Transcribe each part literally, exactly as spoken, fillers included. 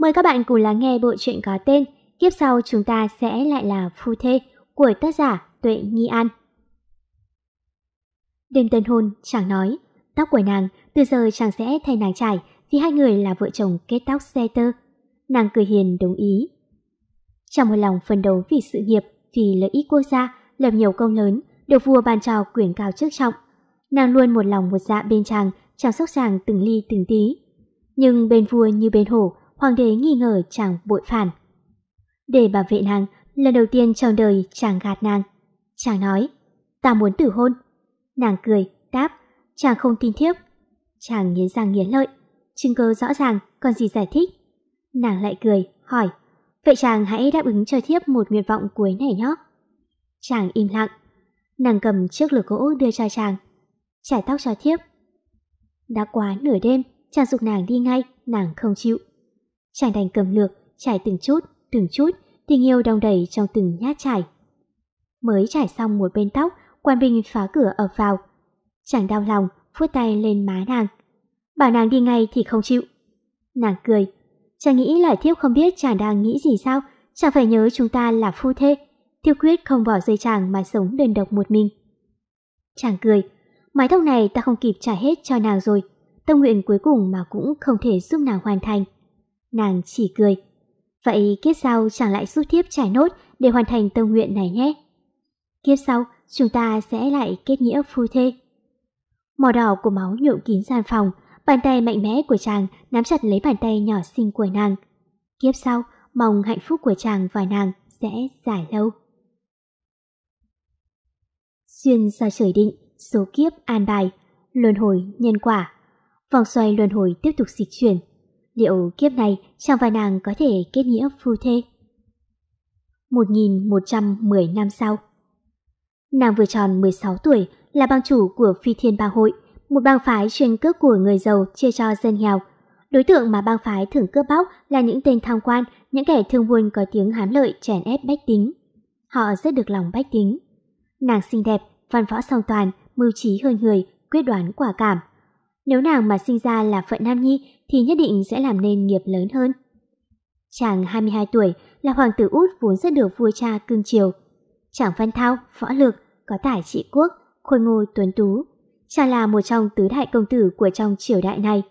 Mời các bạn cùng lắng nghe bộ truyện có tên Kiếp sau chúng ta sẽ lại là phu thê của tác giả Tuệ Nghi An. Đêm tân hôn, chàng nói, tóc của nàng từ giờ chàng sẽ thay nàng trải vì hai người là vợ chồng kết tóc xe tơ. Nàng cười hiền đồng ý. Chàng một lòng phấn đấu vì sự nghiệp, vì lợi ích quốc gia, lập nhiều công lớn, được vua ban cho quyền cao chức trọng. Nàng luôn một lòng một dạ bên chàng, chăm sóc chàng từng ly từng tí. Nhưng bên vua như bên hổ, hoàng đế nghi ngờ chàng bội phản. Để bảo vệ nàng, lần đầu tiên trong đời chàng gạt nàng. Chàng nói, ta muốn tử hôn. Nàng cười, đáp, chàng không tin thiếp. Chàng nghiến răng nghiến lợi, chứng cứ rõ ràng, còn gì giải thích. Nàng lại cười, hỏi, vậy chàng hãy đáp ứng cho thiếp một nguyện vọng cuối này nhé. Chàng im lặng. Nàng cầm chiếc lược gỗ đưa cho chàng, chải tóc cho thiếp. Đã quá nửa đêm, chàng giục nàng đi ngay, nàng không chịu. Chàng đành cầm lược, chải từng chút, từng chút, tình yêu đong đầy trong từng nhát chải. Mới chải xong một bên tóc, quan binh phá cửa ập vào. Chàng đau lòng, vuốt tay lên má nàng, bảo nàng đi ngay thì không chịu. Nàng cười, chàng nghĩ là thiếp không biết chàng đang nghĩ gì sao, chàng phải nhớ chúng ta là phu thê, thiếp quyết không bỏ rơi chàng mà sống đơn độc một mình. Chàng cười, mái tóc này ta không kịp trả hết cho nàng rồi, tâm nguyện cuối cùng mà cũng không thể giúp nàng hoàn thành. Nàng chỉ cười, vậy kiếp sau chàng lại giúp thiếp trải nốt để hoàn thành tâm nguyện này nhé. Kiếp sau chúng ta sẽ lại kết nghĩa phu thê. Màu đỏ của máu nhuộm kín gian phòng, bàn tay mạnh mẽ của chàng nắm chặt lấy bàn tay nhỏ xinh của nàng. Kiếp sau mong hạnh phúc của chàng và nàng sẽ dài lâu. Duyên do trời định, số kiếp an bài, luân hồi nhân quả, vòng xoay luân hồi tiếp tục dịch chuyển. Liệu kiếp này chàng và nàng có thể kết nghĩa phu thê? một nghìn một trăm mười năm sau, nàng vừa tròn mười sáu tuổi, là bang chủ của Phi Thiên Ba Hội, một bang phái chuyên cướp của người giàu chia cho dân nghèo. Đối tượng mà bang phái thường cướp bóc là những tên tham quan, những kẻ thương buôn có tiếng hám lợi chèn ép bách tính. Họ rất được lòng bách tính. Nàng xinh đẹp, văn võ song toàn, mưu trí hơn người, quyết đoán quả cảm. Nếu nàng mà sinh ra là phận nam nhi thì nhất định sẽ làm nên nghiệp lớn hơn. Chàng hai mươi hai tuổi, là hoàng tử út vốn rất được vua cha cưng chiều. Chàng văn thao, võ lược, có tài trị quốc, khôi ngô tuấn tú. Chàng là một trong tứ đại công tử của trong triều đại này.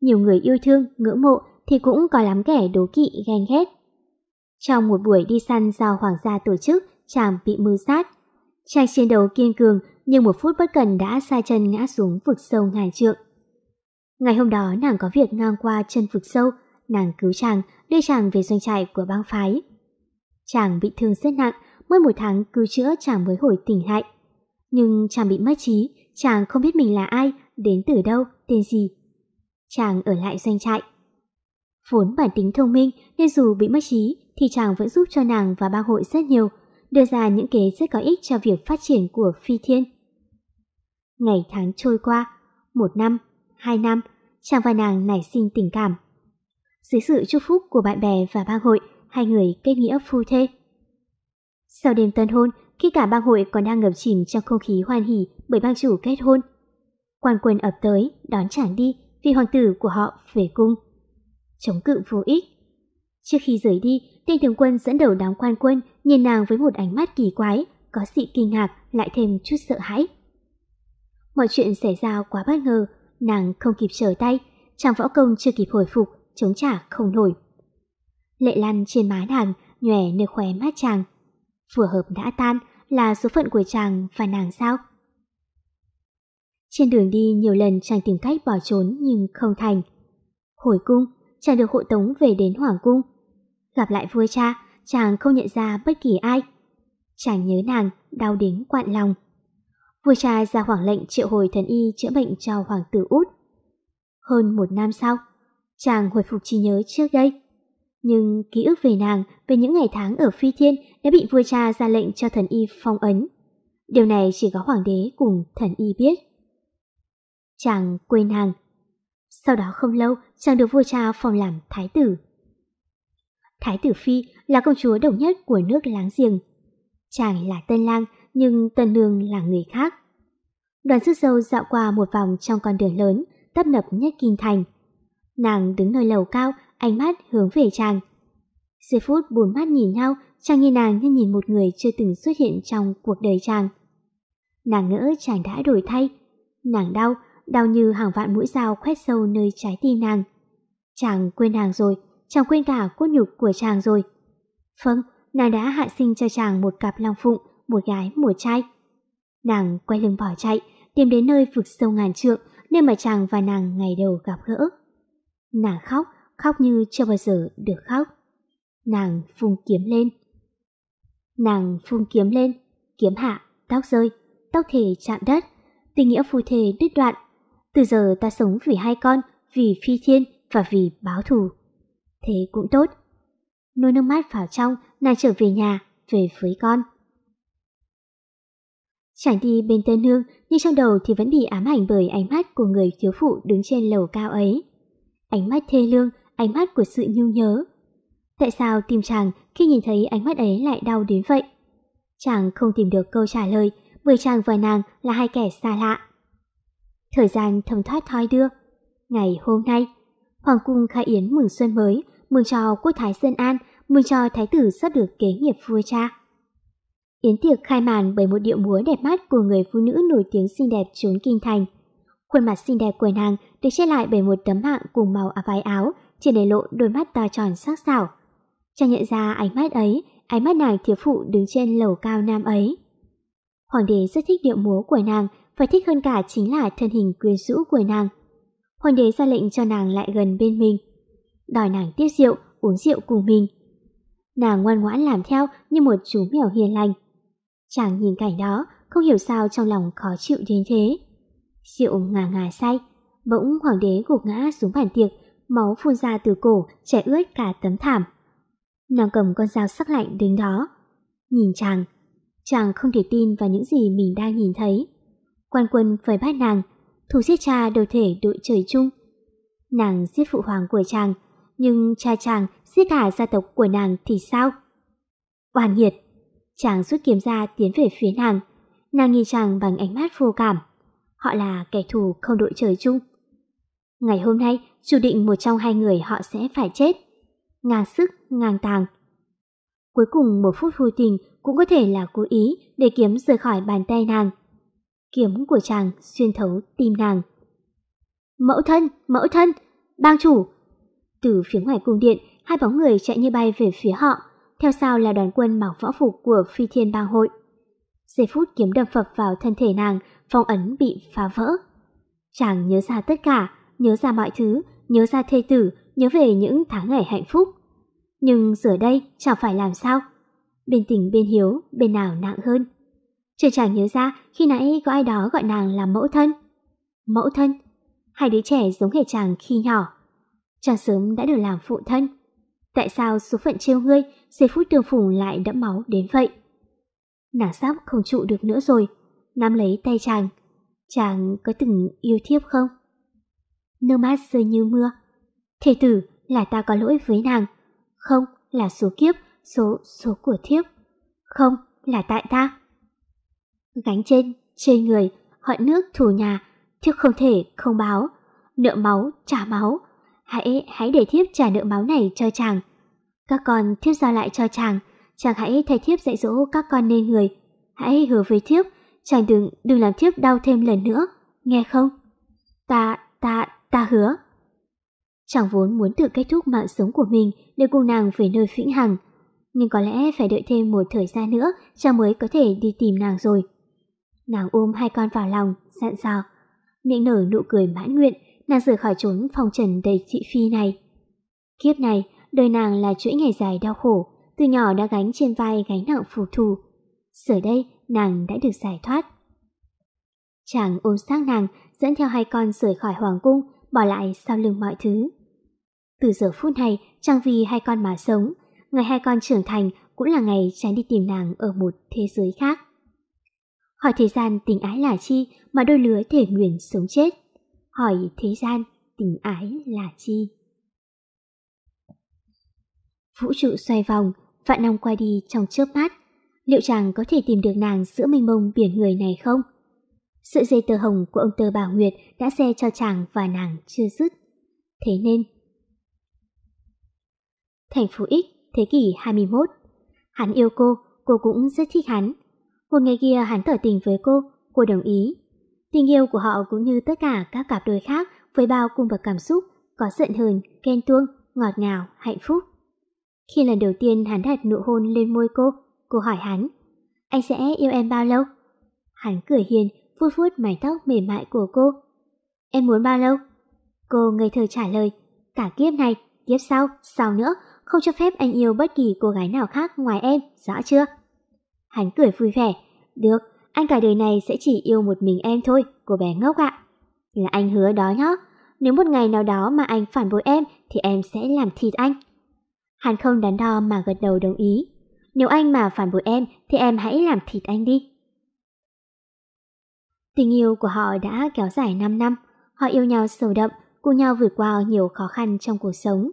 Nhiều người yêu thương, ngưỡng mộ thì cũng có lắm kẻ đố kỵ, ghen ghét. Trong một buổi đi săn do hoàng gia tổ chức, chàng bị mưu sát. Chàng chiến đấu kiên cường nhưng một phút bất cần đã sai chân ngã xuống vực sâu ngàn trượng. Ngày hôm đó nàng có việc ngang qua chân vực sâu, nàng cứu chàng, đưa chàng về doanh trại của bang phái. Chàng bị thương rất nặng, mới một tháng cứu chữa chàng mới hồi tỉnh lại. Nhưng chàng bị mất trí, chàng không biết mình là ai, đến từ đâu, tên gì. Chàng ở lại doanh trại. Vốn bản tính thông minh nên dù bị mất trí thì chàng vẫn giúp cho nàng và bang hội rất nhiều, đưa ra những kế rất có ích cho việc phát triển của Phi Thiên. Ngày tháng trôi qua, một năm, hai năm, chàng và nàng nảy sinh tình cảm. Dưới sự chúc phúc của bạn bè và bang hội, hai người kết nghĩa phu thê. Sau đêm tân hôn, khi cả bang hội còn đang ngập chìm trong không khí hoan hỉ bởi bang chủ kết hôn, quan quân ập tới đón chàng đi vì hoàng tử của họ về cung. Chống cự vô ích. Trước khi rời đi, tên tướng quân dẫn đầu đám quan quân nhìn nàng với một ánh mắt kỳ quái, có sự kinh ngạc lại thêm chút sợ hãi. Mọi chuyện xảy ra quá bất ngờ, nàng không kịp trở tay, chàng võ công chưa kịp hồi phục, chống trả không nổi. Lệ lăn trên má nàng, nhòe nơi khóe mắt chàng. Phù hợp đã tan, là số phận của chàng và nàng sao? Trên đường đi nhiều lần chàng tìm cách bỏ trốn nhưng không thành. Hồi cung, chàng được hộ tống về đến hoàng cung. Gặp lại vua cha, chàng không nhận ra bất kỳ ai. Chàng nhớ nàng, đau đến quặn lòng. Vua cha ra hoảng lệnh triệu hồi thần y chữa bệnh cho hoàng tử út. Hơn một năm sau, chàng hồi phục trí nhớ trước đây. Nhưng ký ức về nàng, về những ngày tháng ở Phi Thiên đã bị vua cha ra lệnh cho thần y phong ấn. Điều này chỉ có hoàng đế cùng thần y biết. Chàng quên nàng. Sau đó không lâu, chàng được vua cha phong làm thái tử. Thái tử Phi là công chúa độc nhất của nước láng giềng. Chàng là tân lang, nhưng tân nương là người khác. Đoàn rước dâu dạo qua một vòng trong con đường lớn, tấp nập nhất kinh thành. Nàng đứng nơi lầu cao, ánh mắt hướng về chàng. Giây phút bốn mắt nhìn nhau, chàng nhìn nàng như nhìn một người chưa từng xuất hiện trong cuộc đời chàng. Nàng ngỡ chàng đã đổi thay. Nàng đau, đau như hàng vạn mũi dao khoét sâu nơi trái tim nàng. Chàng quên nàng rồi, chàng quên cả cốt nhục của chàng rồi. Vâng, nàng đã hạ sinh cho chàng một cặp long phụng, một gái, một trai. Nàng quay lưng bỏ chạy, tìm đến nơi vực sâu ngàn trượng, nơi mà chàng và nàng ngày đầu gặp gỡ. Nàng khóc, khóc như chưa bao giờ được khóc. Nàng phung kiếm lên. Nàng phung kiếm lên, kiếm hạ, tóc rơi, tóc thề chạm đất, tình nghĩa phù thề đứt đoạn. Từ giờ ta sống vì hai con, vì Phi Thiên và vì báo thù. Thế cũng tốt. Nuôi nước mắt vào trong, nàng trở về nhà, về với con. Chàng đi bên Tân Hương, nhưng trong đầu thì vẫn bị ám ảnh bởi ánh mắt của người thiếu phụ đứng trên lầu cao ấy. Ánh mắt thê lương, ánh mắt của sự nhung nhớ. Tại sao tim chàng khi nhìn thấy ánh mắt ấy lại đau đến vậy? Chàng không tìm được câu trả lời, bởi chàng và nàng là hai kẻ xa lạ. Thời gian thấm thoát thoi đưa. Ngày hôm nay, Hoàng cung khai yến mừng xuân mới, mừng cho quốc thái dân an, mừng cho thái tử sắp được kế nghiệp vua cha. Yến tiệc khai màn bởi một điệu múa đẹp mắt của người phụ nữ nổi tiếng xinh đẹp trốn kinh thành. Khuôn mặt xinh đẹp của nàng được che lại bởi một tấm mạng cùng màu váy áo, chỉ để lộ đôi mắt to tròn sắc sảo. Chàng nhận ra ánh mắt ấy, ánh mắt nàng thiếu phụ đứng trên lầu cao nam ấy. Hoàng đế rất thích điệu múa của nàng, và thích hơn cả chính là thân hình quyến rũ của nàng. Hoàng đế ra lệnh cho nàng lại gần bên mình, đòi nàng tiếp rượu, uống rượu cùng mình. Nàng ngoan ngoãn làm theo như một chú mèo hiền lành. Chàng nhìn cảnh đó, không hiểu sao trong lòng khó chịu đến thế. Rượu ngà ngà say, bỗng hoàng đế gục ngã xuống bàn tiệc, máu phun ra từ cổ, chảy ướt cả tấm thảm. Nàng cầm con dao sắc lạnh đứng đó, nhìn chàng. Chàng không thể tin vào những gì mình đang nhìn thấy. Quan quân phải bắt nàng, thủ giết cha đầu thể đội trời chung. Nàng giết phụ hoàng của chàng, nhưng cha chàng giết cả gia tộc của nàng thì sao? Oan nghiệt! Chàng rút kiếm ra tiến về phía nàng. Nàng nhìn chàng bằng ánh mắt vô cảm. Họ là kẻ thù không đội trời chung. Ngày hôm nay, chủ định một trong hai người họ sẽ phải chết. Ngang sức, ngang tàng. Cuối cùng một phút vô tình cũng có thể là cố ý để kiếm rời khỏi bàn tay nàng. Kiếm của chàng xuyên thấu tim nàng. Mẫu thân, mẫu thân, bang chủ! Từ phía ngoài cung điện, hai bóng người chạy như bay về phía họ, theo sau là đoàn quân mặc võ phục của Phi Thiên Ba Hội. Giây phút kiếm đâm phập vào thân thể nàng, phong ấn bị phá vỡ. Chàng nhớ ra tất cả, nhớ ra mọi thứ, nhớ ra thê tử, nhớ về những tháng ngày hạnh phúc. Nhưng giờ đây chẳng phải làm sao? Bên tình bên hiếu, bên nào nặng hơn? Chưa chàng nhớ ra khi nãy có ai đó gọi nàng là mẫu thân. Mẫu thân, hai đứa trẻ giống hệt chàng khi nhỏ. Chàng sớm đã được làm phụ thân. Tại sao số phận trêu ngươi, giây phút tương phùng lại đẫm máu đến vậy? Nàng sắp không trụ được nữa rồi, nắm lấy tay chàng. Chàng có từng yêu thiếp không? Nước mắt rơi như mưa. Thê tử, là ta có lỗi với nàng. Không, là số kiếp, số, số của thiếp. Không, là tại ta. Gánh trên, trên người, hận nước thù nhà, thiếp không thể không báo. Nợ máu, trả máu. Hãy, hãy để thiếp trả nợ máu này cho chàng. Các con thiếp giao lại cho chàng. Chàng hãy thay thiếp dạy dỗ các con nên người. Hãy hứa với thiếp, chàng đừng, đừng làm thiếp đau thêm lần nữa. Nghe không? Ta, ta, ta hứa. Chàng vốn muốn tự kết thúc mạng sống của mình để cùng nàng về nơi vĩnh hằng. Nhưng có lẽ phải đợi thêm một thời gian nữa chàng mới có thể đi tìm nàng rồi. Nàng ôm hai con vào lòng, dặn dò. Miệng nở nụ cười mãn nguyện, nàng rời khỏi chốn phong trần đầy thị phi này. Kiếp này, đời nàng là chuỗi ngày dài đau khổ, từ nhỏ đã gánh trên vai gánh nặng phù thù. Giờ đây, nàng đã được giải thoát. Chàng ôm xác nàng, dẫn theo hai con rời khỏi hoàng cung, bỏ lại sau lưng mọi thứ. Từ giờ phút này, chàng vì hai con mà sống. Ngày hai con trưởng thành cũng là ngày chàng đi tìm nàng ở một thế giới khác. Hỏi thế gian tình ái là chi mà đôi lứa thể nguyện sống chết. Hỏi thế gian tình ái là chi. Vũ trụ xoay vòng, vạn năm qua đi trong chớp mắt. Liệu chàng có thể tìm được nàng giữa mênh mông biển người này không? Sợi dây tơ hồng của ông tơ bà Nguyệt đã xe cho chàng và nàng chưa dứt. Thế nên Thành phố X, thế kỷ hai mươi mốt. Hắn yêu cô, cô cũng rất thích hắn. Một ngày kia hắn tỏ tình với cô, cô đồng ý. Tình yêu của họ cũng như tất cả các cặp đôi khác với bao cung bậc cảm xúc, có giận hờn, ghen tuông, ngọt ngào, hạnh phúc. Khi lần đầu tiên hắn đặt nụ hôn lên môi cô, cô hỏi hắn, anh sẽ yêu em bao lâu? Hắn cười hiền, vuốt vuốt mái tóc mềm mại của cô. Em muốn bao lâu? Cô ngây thơ trả lời, cả kiếp này, kiếp sau, sau nữa, không cho phép anh yêu bất kỳ cô gái nào khác ngoài em, rõ chưa? Hắn cười vui vẻ, được, anh cả đời này sẽ chỉ yêu một mình em thôi, cô bé ngốc ạ. À. Là anh hứa đó nhá, nếu một ngày nào đó mà anh phản bội em thì em sẽ làm thịt anh. Hắn không đắn đo mà gật đầu đồng ý. Nếu anh mà phản bội em thì em hãy làm thịt anh đi. Tình yêu của họ đã kéo dài năm năm. Họ yêu nhau sâu đậm, cùng nhau vượt qua nhiều khó khăn trong cuộc sống.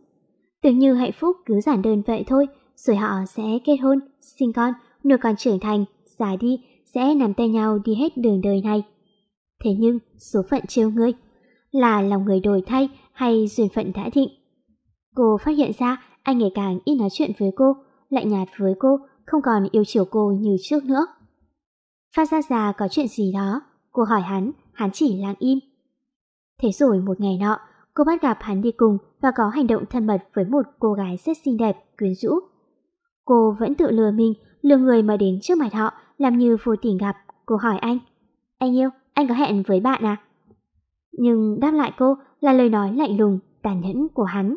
Tưởng như hạnh phúc cứ giản đơn vậy thôi, rồi họ sẽ kết hôn, sinh con, nuôi con trưởng thành, già đi, sẽ nắm tay nhau đi hết đường đời này. Thế nhưng số phận trêu người, là lòng người đổi thay hay duyên phận đã định. Cô phát hiện ra anh ngày càng ít nói chuyện với cô, lạnh nhạt với cô, không còn yêu chiều cô như trước nữa. Phát ra ra có chuyện gì đó, cô hỏi hắn, hắn chỉ lặng im. Thế rồi một ngày nọ, cô bắt gặp hắn đi cùng và có hành động thân mật với một cô gái rất xinh đẹp, quyến rũ. Cô vẫn tự lừa mình, lừa người mà đến trước mặt họ, làm như vô tình gặp. Cô hỏi anh, anh yêu, anh có hẹn với bạn à? Nhưng đáp lại cô là lời nói lạnh lùng, tàn nhẫn của hắn.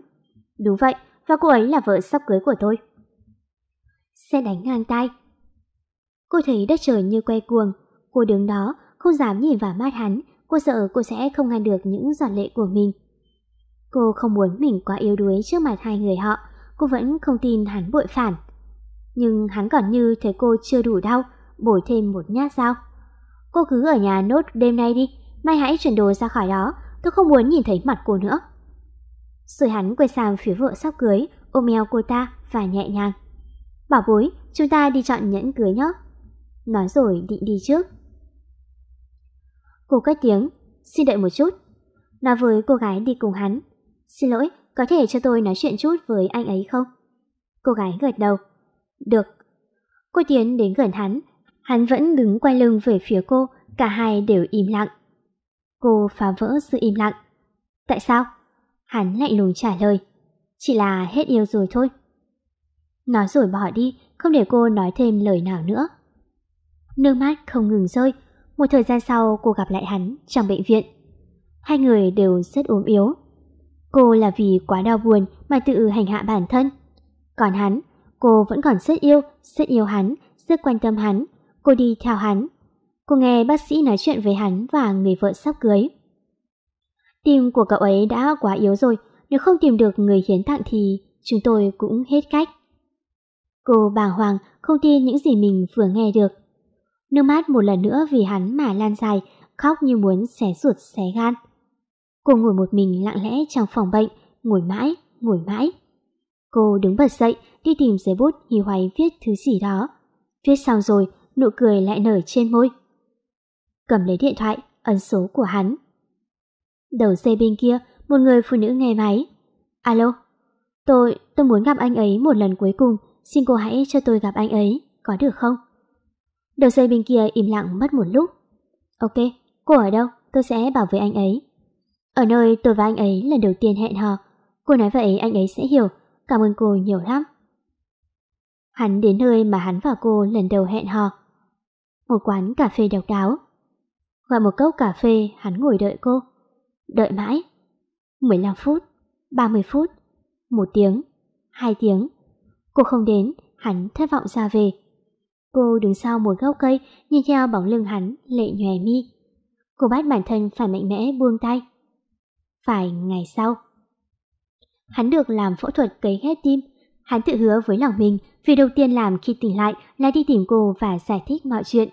Đúng vậy, và cô ấy là vợ sắp cưới của tôi. Xe đánh ngang tay. Cô thấy đất trời như quay cuồng. Cô đứng đó, không dám nhìn vào mắt hắn. Cô sợ cô sẽ không ngăn được những giọt lệ của mình. Cô không muốn mình quá yếu đuối trước mặt hai người họ. Cô vẫn không tin hắn bội phản. Nhưng hắn còn như thấy cô chưa đủ đau, bổ thêm một nhát dao. Cô cứ ở nhà nốt đêm nay đi, mai hãy chuyển đồ ra khỏi đó. Tôi không muốn nhìn thấy mặt cô nữa. Rồi hắn quay sang phía vợ sắp cưới, ôm eo cô ta và nhẹ nhàng, bảo bối, chúng ta đi chọn nhẫn cưới nhé. Nói rồi định đi trước. Cô cất tiếng, xin đợi một chút. Nói với cô gái đi cùng hắn, xin lỗi, có thể cho tôi nói chuyện chút với anh ấy không? Cô gái gật đầu, được. Cô tiến đến gần hắn, hắn vẫn đứng quay lưng về phía cô, cả hai đều im lặng. Cô phá vỡ sự im lặng. Tại sao? Hắn lạnh lùng trả lời, chỉ là hết yêu rồi thôi. Nói rồi bỏ đi, không để cô nói thêm lời nào nữa. Nước mắt không ngừng rơi. Một thời gian sau cô gặp lại hắn trong bệnh viện. Hai người đều rất ốm yếu. Cô là vì quá đau buồn mà tự hành hạ bản thân. Còn hắn, cô vẫn còn rất yêu, rất yêu hắn, rất quan tâm hắn. Cô đi theo hắn. Cô nghe bác sĩ nói chuyện với hắn và người vợ sắp cưới. Tim của cậu ấy đã quá yếu rồi, nếu không tìm được người hiến tặng thì chúng tôi cũng hết cách. Cô bàng hoàng, không tin những gì mình vừa nghe được. Nước mắt một lần nữa vì hắn mà lan dài, khóc như muốn xé ruột xé gan. Cô ngồi một mình lặng lẽ trong phòng bệnh, ngồi mãi, ngồi mãi. Cô đứng bật dậy, đi tìm giấy bút hì hoáy viết thứ gì đó. Viết xong rồi, nụ cười lại nở trên môi. Cầm lấy điện thoại, ấn số của hắn. Đầu dây bên kia, một người phụ nữ nghe máy. Alo, tôi, tôi muốn gặp anh ấy một lần cuối cùng. Xin cô hãy cho tôi gặp anh ấy, có được không? Đầu dây bên kia im lặng mất một lúc. Ok, cô ở đâu? Tôi sẽ bảo với anh ấy. Ở nơi tôi và anh ấy lần đầu tiên hẹn hò. Cô nói vậy anh ấy sẽ hiểu. Cảm ơn cô nhiều lắm. Hắn đến nơi mà hắn và cô lần đầu hẹn hò. Một quán cà phê độc đáo. Gọi một cốc cà phê, hắn ngồi đợi cô. Đợi mãi. mười lăm phút, ba mươi phút, một tiếng, hai tiếng. Cô không đến, hắn thất vọng ra về. Cô đứng sau một gốc cây, nhìn theo bóng lưng hắn, lệ nhòe mi. Cô bắt bản thân phải mạnh mẽ buông tay. Phải ngày sau, hắn được làm phẫu thuật cấy ghép tim. Hắn tự hứa với lòng mình, việc đầu tiên làm khi tỉnh lại là đi tìm cô và giải thích mọi chuyện.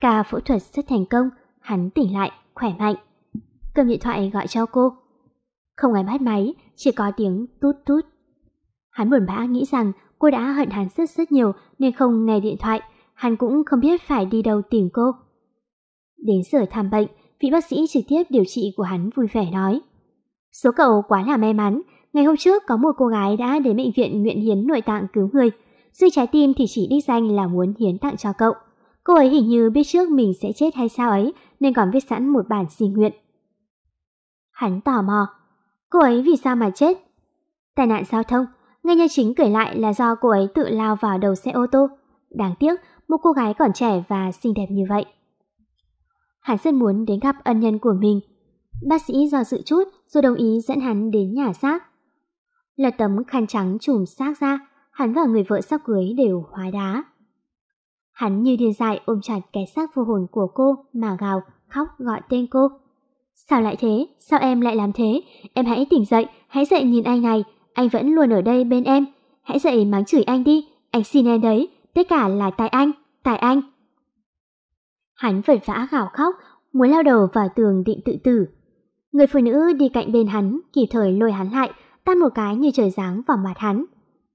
Ca phẫu thuật rất thành công, hắn tỉnh lại, khỏe mạnh. Cầm điện thoại gọi cho cô. Không ai bắt máy, chỉ có tiếng tút tút. Hắn buồn bã nghĩ rằng cô đã hận hắn rất rất nhiều nên không nghe điện thoại. Hắn cũng không biết phải đi đâu tìm cô. Đến giờ thăm bệnh, vị bác sĩ trực tiếp điều trị của hắn vui vẻ nói, số cậu quá là may mắn, Ngày hôm trước có một cô gái đã đến bệnh viện nguyện hiến nội tạng cứu người, duy trái tim thì chỉ đích danh là muốn hiến tặng cho cậu. Cô ấy hình như biết trước mình sẽ chết hay sao ấy nên còn viết sẵn một bản xin nguyện. Hắn tò mò, cô ấy vì sao mà chết? Tai nạn giao thông, nguyên nhân chính kể lại là do cô ấy tự lao vào đầu xe ô tô. Đáng tiếc, một cô gái còn trẻ và xinh đẹp như vậy. Hắn rất muốn đến gặp ân nhân của mình. Bác sĩ do dự chút rồi đồng ý dẫn hắn đến nhà xác. Lật tấm khăn trắng trùm xác ra, hắn và người vợ sắp cưới đều hóa đá. Hắn như điên dại ôm chặt cái xác vô hồn của cô mà gào, khóc gọi tên cô. Sao lại thế? Sao em lại làm thế? Em hãy tỉnh dậy, hãy dậy nhìn anh này. Anh vẫn luôn ở đây bên em. Hãy dậy mắng chửi anh đi. Anh xin em đấy. Tất cả là tại anh, tại anh. Hắn vật vã gào khóc, muốn lao đầu vào tường định tự tử. Người phụ nữ đi cạnh bên hắn, kịp thời lôi hắn lại, tát một cái như trời giáng vào mặt hắn.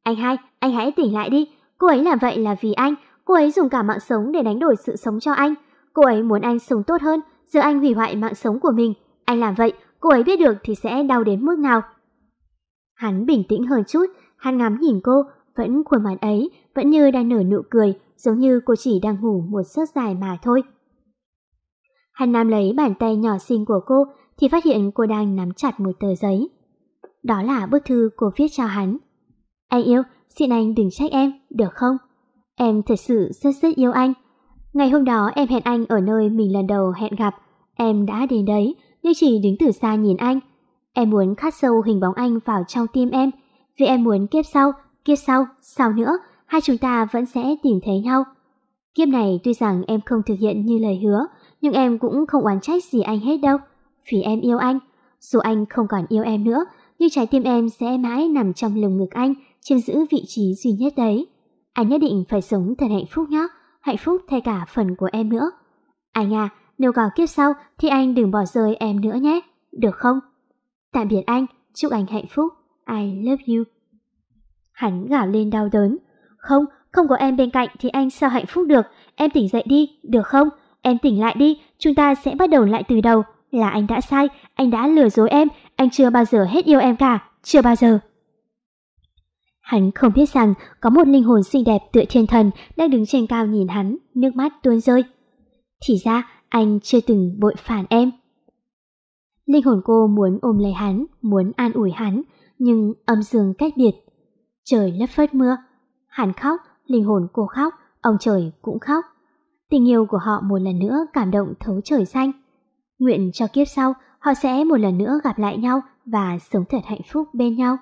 Anh hai, anh hãy tỉnh lại đi. Cô ấy làm vậy là vì anh. Cô ấy dùng cả mạng sống để đánh đổi sự sống cho anh. Cô ấy muốn anh sống tốt hơn, giờ anh hủy hoại mạng sống của mình. Anh làm vậy, cô ấy biết được thì sẽ đau đến mức nào. Hắn bình tĩnh hơn chút, hắn ngắm nhìn cô, vẫn khuôn mặt ấy, vẫn như đang nở nụ cười, giống như cô chỉ đang ngủ một giấc dài mà thôi. Hắn nắm lấy bàn tay nhỏ xinh của cô thì phát hiện cô đang nắm chặt một tờ giấy. Đó là bức thư cô viết cho hắn. Anh yêu, xin anh đừng trách em, được không? Em thật sự rất rất yêu anh. Ngày hôm đó em hẹn anh ở nơi mình lần đầu hẹn gặp. Em đã đến đấy, nhưng chỉ đứng từ xa nhìn anh. Em muốn khắc sâu hình bóng anh vào trong tim em, vì em muốn kiếp sau, kiếp sau, sau nữa, hai chúng ta vẫn sẽ tìm thấy nhau. Kiếp này tuy rằng em không thực hiện như lời hứa, nhưng em cũng không oán trách gì anh hết đâu, vì em yêu anh. Dù anh không còn yêu em nữa, nhưng trái tim em sẽ mãi nằm trong lồng ngực anh, chiếm giữ vị trí duy nhất đấy. Anh nhất định phải sống thật hạnh phúc nhé, hạnh phúc thay cả phần của em nữa. Anh à, nếu có kiếp sau thì anh đừng bỏ rơi em nữa nhé, được không? Tạm biệt anh, chúc anh hạnh phúc, I love you. Hắn gào lên đau đớn. Không, không có em bên cạnh thì anh sao hạnh phúc được, em tỉnh dậy đi, được không? Em tỉnh lại đi, chúng ta sẽ bắt đầu lại từ đầu. Là anh đã sai, anh đã lừa dối em, anh chưa bao giờ hết yêu em cả, chưa bao giờ. Hắn không biết rằng có một linh hồn xinh đẹp tựa thiên thần đang đứng trên cao nhìn hắn, nước mắt tuôn rơi. Thì ra anh chưa từng bội phản em. Linh hồn cô muốn ôm lấy hắn, muốn an ủi hắn, nhưng âm dương cách biệt. Trời lất phất mưa, hắn khóc, linh hồn cô khóc, ông trời cũng khóc. Tình yêu của họ một lần nữa cảm động thấu trời xanh. Nguyện cho kiếp sau họ sẽ một lần nữa gặp lại nhau và sống thật hạnh phúc bên nhau.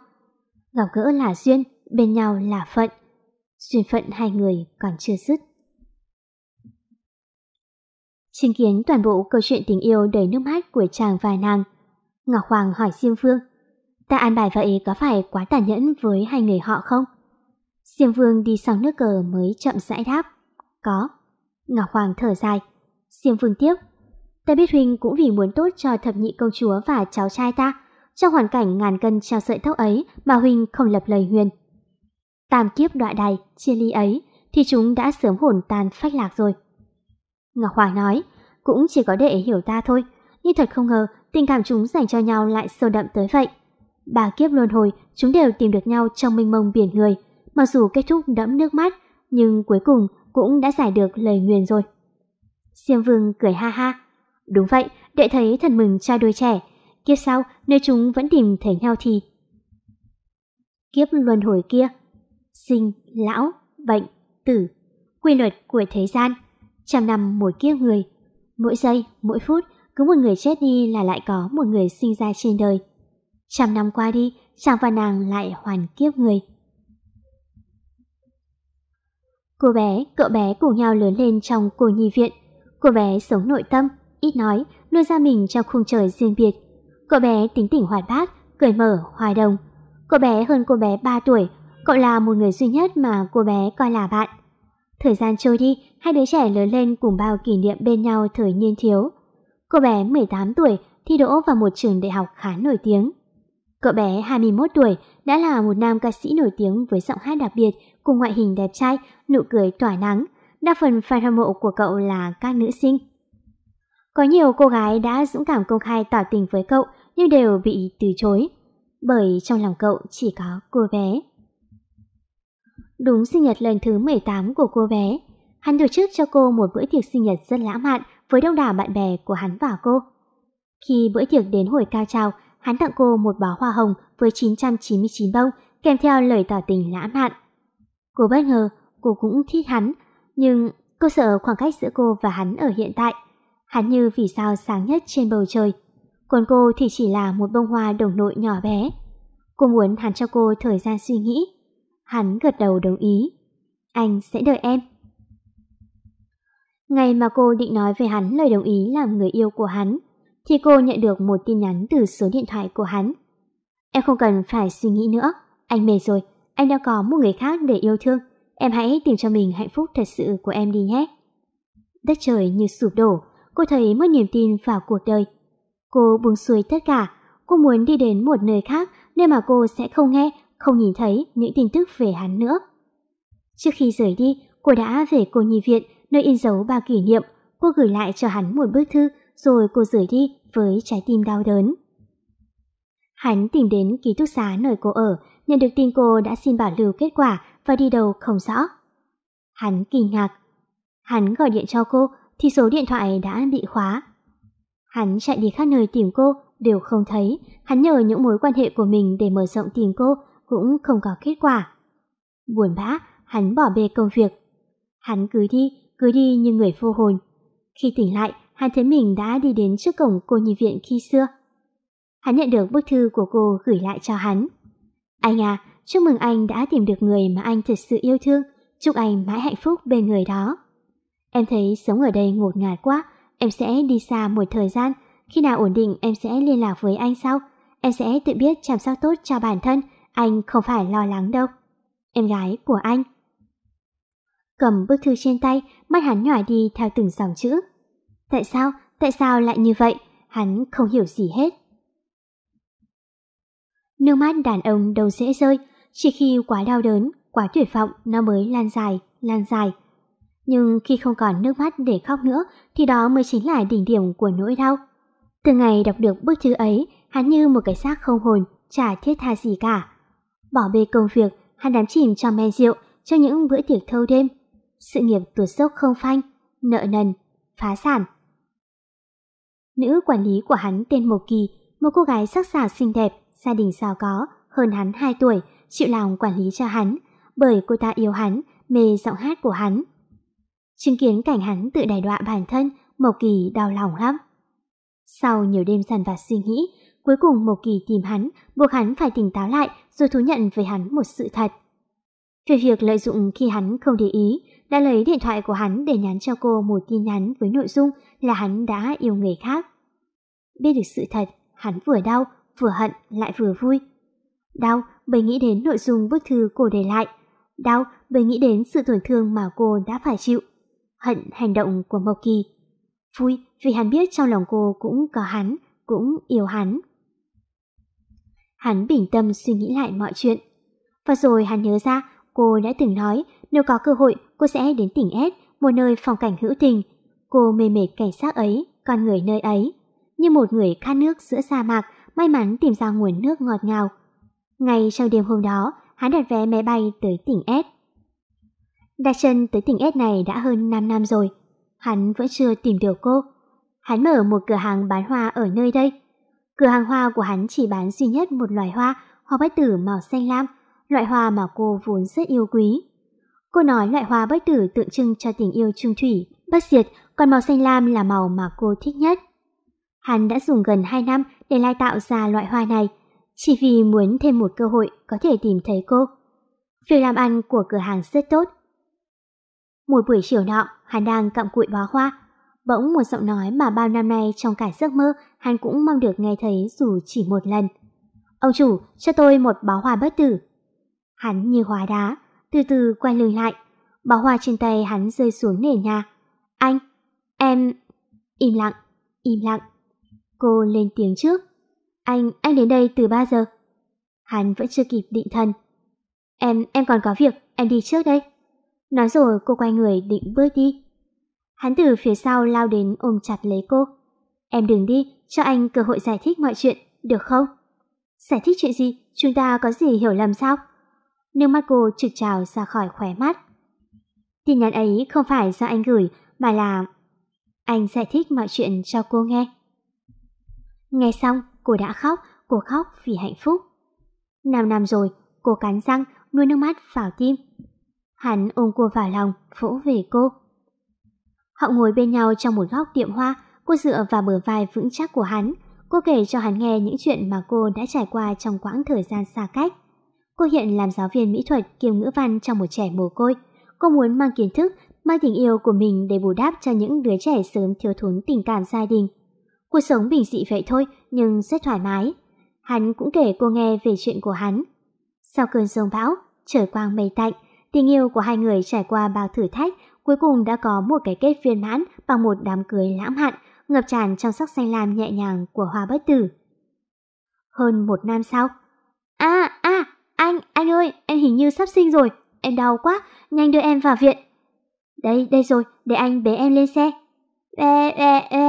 Gặp gỡ là duyên, bên nhau là phận. Duyên phận hai người còn chưa dứt. Chứng kiến toàn bộ câu chuyện tình yêu đầy nước mắt của chàng và nàng, Ngọc Hoàng hỏi Diêm Vương, ta an bài vậy có phải quá tàn nhẫn với hai người họ không? Diêm Vương đi xong nước cờ mới chậm rãi đáp, có. Ngọc Hoàng thở dài. Diêm Vương tiếp, ta biết huynh cũng vì muốn tốt cho thập nhị công chúa và cháu trai ta. Trong hoàn cảnh ngàn cân treo sợi tóc ấy mà huynh không lập lời huyền. Tam kiếp đọa đày, chia ly ấy thì chúng đã sớm hồn tan phách lạc rồi. Ngọc Hoàng nói, cũng chỉ có để hiểu ta thôi, nhưng thật không ngờ tình cảm chúng dành cho nhau lại sâu đậm tới vậy. Ba kiếp luân hồi chúng đều tìm được nhau trong mênh mông biển người, mặc dù kết thúc đẫm nước mắt, nhưng cuối cùng cũng đã giải được lời nguyền rồi. Diêm Vương cười ha ha, đúng vậy, đệ thấy thật mừng trai đôi trẻ. Kiếp sau, nếu chúng vẫn tìm thấy nhau thì kiếp luân hồi kia, sinh, lão, bệnh, tử, quy luật của thế gian, trăm năm một kiếp người. Mỗi giây, mỗi phút, cứ một người chết đi là lại có một người sinh ra trên đời. Trăm năm qua đi, chàng và nàng lại hoàn kiếp người. Cô bé, cậu bé cùng nhau lớn lên trong cô nhi viện. Cô bé sống nội tâm, ít nói, luôn ra mình trong khung trời riêng biệt. Cậu bé tính tỉnh hoạt bát, cởi mở, hòa đồng. Cậu bé hơn cô bé ba tuổi, cậu là một người duy nhất mà cô bé coi là bạn. Thời gian trôi đi, hai đứa trẻ lớn lên cùng bao kỷ niệm bên nhau thời niên thiếu. Cô bé mười tám tuổi thi đỗ vào một trường đại học khá nổi tiếng. Cậu bé hai mươi mốt tuổi đã là một nam ca sĩ nổi tiếng với giọng hát đặc biệt, cùng ngoại hình đẹp trai, nụ cười tỏa nắng. Đa phần fan hâm mộ của cậu là các nữ sinh. Có nhiều cô gái đã dũng cảm công khai tỏ tình với cậu nhưng đều bị từ chối. bởi trong lòng cậu chỉ có cô bé. Đúng sinh nhật lần thứ mười tám của cô bé, hắn tổ chức cho cô một bữa tiệc sinh nhật rất lãng mạn với đông đảo bạn bè của hắn và cô. Khi bữa tiệc đến hồi cao trào, hắn tặng cô một bó hoa hồng với chín trăm chín mươi chín bông kèm theo lời tỏ tình lãng mạn. Cô bất ngờ, cô cũng thích hắn, nhưng cô sợ khoảng cách giữa cô và hắn ở hiện tại. Hắn như vì sao sáng nhất trên bầu trời, còn cô thì chỉ là một bông hoa đồng nội nhỏ bé. Cô muốn hắn cho cô thời gian suy nghĩ. Hắn gật đầu đồng ý. Anh sẽ đợi em. Ngày mà cô định nói về hắn lời đồng ý làm người yêu của hắn, thì cô nhận được một tin nhắn từ số điện thoại của hắn. Em không cần phải suy nghĩ nữa, anh mệt rồi, anh đã có một người khác để yêu thương. Em hãy tìm cho mình hạnh phúc thật sự của em đi nhé. Đất trời như sụp đổ, cô thấy mất niềm tin vào cuộc đời. Cô buông xuôi tất cả, cô muốn đi đến một nơi khác nơi mà cô sẽ không nghe, không nhìn thấy những tin tức về hắn nữa. Trước khi rời đi, cô đã về cô nhi viện, nơi in dấu ba kỷ niệm. Cô gửi lại cho hắn một bức thư, rồi cô rời đi với trái tim đau đớn. Hắn tìm đến ký túc xá nơi cô ở, nhận được tin cô đã xin bảo lưu kết quả và đi đâu không rõ. Hắn kinh ngạc. Hắn gọi điện cho cô thì số điện thoại đã bị khóa. Hắn chạy đi khắp nơi tìm cô đều không thấy. Hắn nhờ những mối quan hệ của mình để mở rộng tìm cô cũng không có kết quả. Buồn bã, hắn bỏ bê công việc. Hắn cứ đi, cứ đi như người vô hồn. Khi tỉnh lại, hắn thấy mình đã đi đến trước cổng cô nhi viện khi xưa. Hắn nhận được bức thư của cô gửi lại cho hắn. Anh à, chúc mừng anh đã tìm được người mà anh thật sự yêu thương. Chúc anh mãi hạnh phúc bên người đó. Em thấy sống ở đây ngột ngạt quá. Em sẽ đi xa một thời gian. Khi nào ổn định em sẽ liên lạc với anh sau. Em sẽ tự biết chăm sóc tốt cho bản thân. Anh không phải lo lắng đâu. Em gái của anh. Cầm bức thư trên tay, mắt hắn nhòa đi theo từng dòng chữ. Tại sao? Tại sao lại như vậy? Hắn không hiểu gì hết. Nước mắt đàn ông đâu dễ rơi, chỉ khi quá đau đớn, quá tuyệt vọng nó mới lan dài, lan dài. Nhưng khi không còn nước mắt để khóc nữa thì đó mới chính là đỉnh điểm của nỗi đau. Từ ngày đọc được bức thư ấy, hắn như một cái xác không hồn, chả thiết tha gì cả. Bỏ bê công việc, hắn đắm chìm trong men rượu, trong những bữa tiệc thâu đêm. Sự nghiệp tuột dốc không phanh, nợ nần, phá sản. Nữ quản lý của hắn tên Mộc Kỳ, một cô gái sắc sảo xinh đẹp, gia đình giàu có, hơn hắn hai tuổi, chịu lòng quản lý cho hắn, bởi cô ta yêu hắn, mê giọng hát của hắn. Chứng kiến cảnh hắn tự đày đọa bản thân, Mộc Kỳ đau lòng lắm. Sau nhiều đêm dằn vặt suy nghĩ, cuối cùng Mộc Kỳ tìm hắn, buộc hắn phải tỉnh táo lại rồi thú nhận với hắn một sự thật. Về việc lợi dụng khi hắn không để ý, đã lấy điện thoại của hắn để nhắn cho cô một tin nhắn với nội dung là hắn đã yêu người khác. Biết được sự thật, hắn vừa đau, vừa hận lại vừa vui. Đau bởi nghĩ đến nội dung bức thư cô để lại. Đau bởi nghĩ đến sự tổn thương mà cô đã phải chịu. Hận hành động của Mộc Kỳ. Vui vì hắn biết trong lòng cô cũng có hắn, cũng yêu hắn. Hắn bình tâm suy nghĩ lại mọi chuyện. Và rồi hắn nhớ ra cô đã từng nói nếu có cơ hội cô sẽ đến tỉnh S, một nơi phong cảnh hữu tình. Cô mê mệt cảnh sát ấy, con người nơi ấy. Như một người khát nước giữa sa mạc, may mắn tìm ra nguồn nước ngọt ngào. Ngay trong đêm hôm đó, hắn đặt vé máy bay tới tỉnh S. Đặt chân tới tỉnh S này đã hơn năm năm rồi. Hắn vẫn chưa tìm được cô. Hắn mở một cửa hàng bán hoa ở nơi đây. Cửa hàng hoa của hắn chỉ bán duy nhất một loài hoa, hoa bách tử màu xanh lam, loại hoa mà cô vốn rất yêu quý. Cô nói loại hoa bách tử tượng trưng cho tình yêu chung thủy, bất diệt, còn màu xanh lam là màu mà cô thích nhất. Hắn đã dùng gần hai năm để lai tạo ra loại hoa này, chỉ vì muốn thêm một cơ hội có thể tìm thấy cô. Việc làm ăn của cửa hàng rất tốt. Một buổi chiều nọ, hắn đang cặm cụi bó hoa. Bỗng một giọng nói mà bao năm nay trong cả giấc mơ hắn cũng mong được nghe thấy dù chỉ một lần. Ông chủ, cho tôi một bó hoa bất tử. Hắn như hóa đá, từ từ quay lưng lại. Bó hoa trên tay hắn rơi xuống nền nhà. Anh, em... Im lặng, im lặng. Cô lên tiếng trước. Anh, anh đến đây từ ba giờ. Hắn vẫn chưa kịp định thần. Em, em còn có việc, em đi trước đây. Nói rồi cô quay người định bước đi. Hắn từ phía sau lao đến ôm chặt lấy cô. Em đừng đi, cho anh cơ hội giải thích mọi chuyện, được không? Giải thích chuyện gì? Chúng ta có gì hiểu lầm sao? Nước mắt cô trực trào ra khỏi khóe mắt. Tin nhắn ấy không phải do anh gửi, mà là anh giải thích mọi chuyện cho cô nghe. Nghe xong, cô đã khóc, cô khóc vì hạnh phúc. Năm năm rồi, cô cắn răng, nuôi nước mắt vào tim. Hắn ôm cô vào lòng, vỗ về cô. Họ ngồi bên nhau trong một góc tiệm hoa, cô dựa vào bờ vai vững chắc của hắn. Cô kể cho hắn nghe những chuyện mà cô đã trải qua trong quãng thời gian xa cách. Cô hiện làm giáo viên mỹ thuật kiêm ngữ văn trong một trẻ mồ côi. Cô muốn mang kiến thức, mang tình yêu của mình để bù đắp cho những đứa trẻ sớm thiếu thốn tình cảm gia đình. Cuộc sống bình dị vậy thôi nhưng rất thoải mái. Hắn cũng kể cô nghe về chuyện của hắn. Sau cơn giông bão, trời quang mây tạnh, tình yêu của hai người trải qua bao thử thách, cuối cùng đã có một cái kết viên mãn bằng một đám cưới lãng mạn, ngập tràn trong sắc xanh lam nhẹ nhàng của hoa bất tử. Hơn một năm sau. À, à, anh, anh ơi, em hình như sắp sinh rồi, em đau quá, nhanh đưa em vào viện. Đây, đây rồi, để anh bế em lên xe. Bê, bê, bê.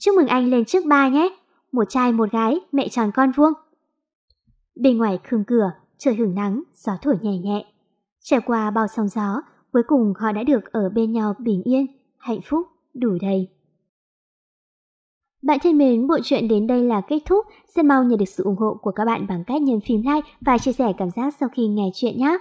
Chúc mừng anh lên trước ba nhé. Một trai một gái, mẹ tròn con vuông. Bên ngoài khung cửa, trời hửng nắng, gió thổi nhẹ nhẹ. Trải qua bao sóng gió, cuối cùng họ đã được ở bên nhau bình yên, hạnh phúc, đủ đầy. Bạn thân mến, bộ truyện đến đây là kết thúc. Rất mong nhận được sự ủng hộ của các bạn bằng cách nhấn phím like và chia sẻ cảm giác sau khi nghe chuyện nhé.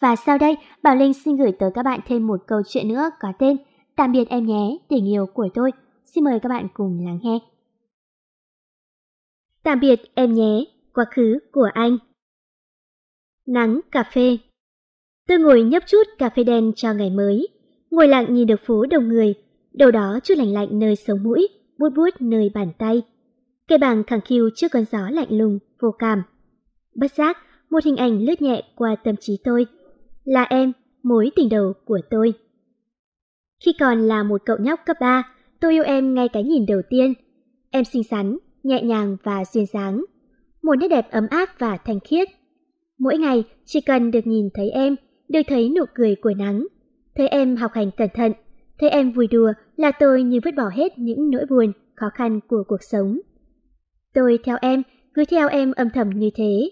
Và sau đây, Bảo Linh xin gửi tới các bạn thêm một câu chuyện nữa có tên Tạm biệt em nhé, tình yêu của tôi. Xin mời các bạn cùng lắng nghe. Tạm biệt em nhé, quá khứ của anh. Nắng cà phê. Tôi ngồi nhấp chút cà phê đen cho ngày mới. Ngồi lặng nhìn được phố đông người. Đầu đó chút lạnh lạnh nơi sống mũi, buốt buốt nơi bàn tay. Cây bàng khẳng khiu trước cơn gió lạnh lùng, vô cảm. Bất giác, một hình ảnh lướt nhẹ qua tâm trí tôi. Là em, mối tình đầu của tôi. Khi còn là một cậu nhóc cấp ba, tôi yêu em ngay cái nhìn đầu tiên. Em xinh xắn, nhẹ nhàng và duyên dáng. Một nét đẹp ấm áp và thanh khiết. Mỗi ngày, chỉ cần được nhìn thấy em, được thấy nụ cười của nắng. Thấy em học hành cẩn thận, thấy em vui đùa là tôi như vứt bỏ hết những nỗi buồn, khó khăn của cuộc sống. Tôi theo em, cứ theo em âm thầm như thế.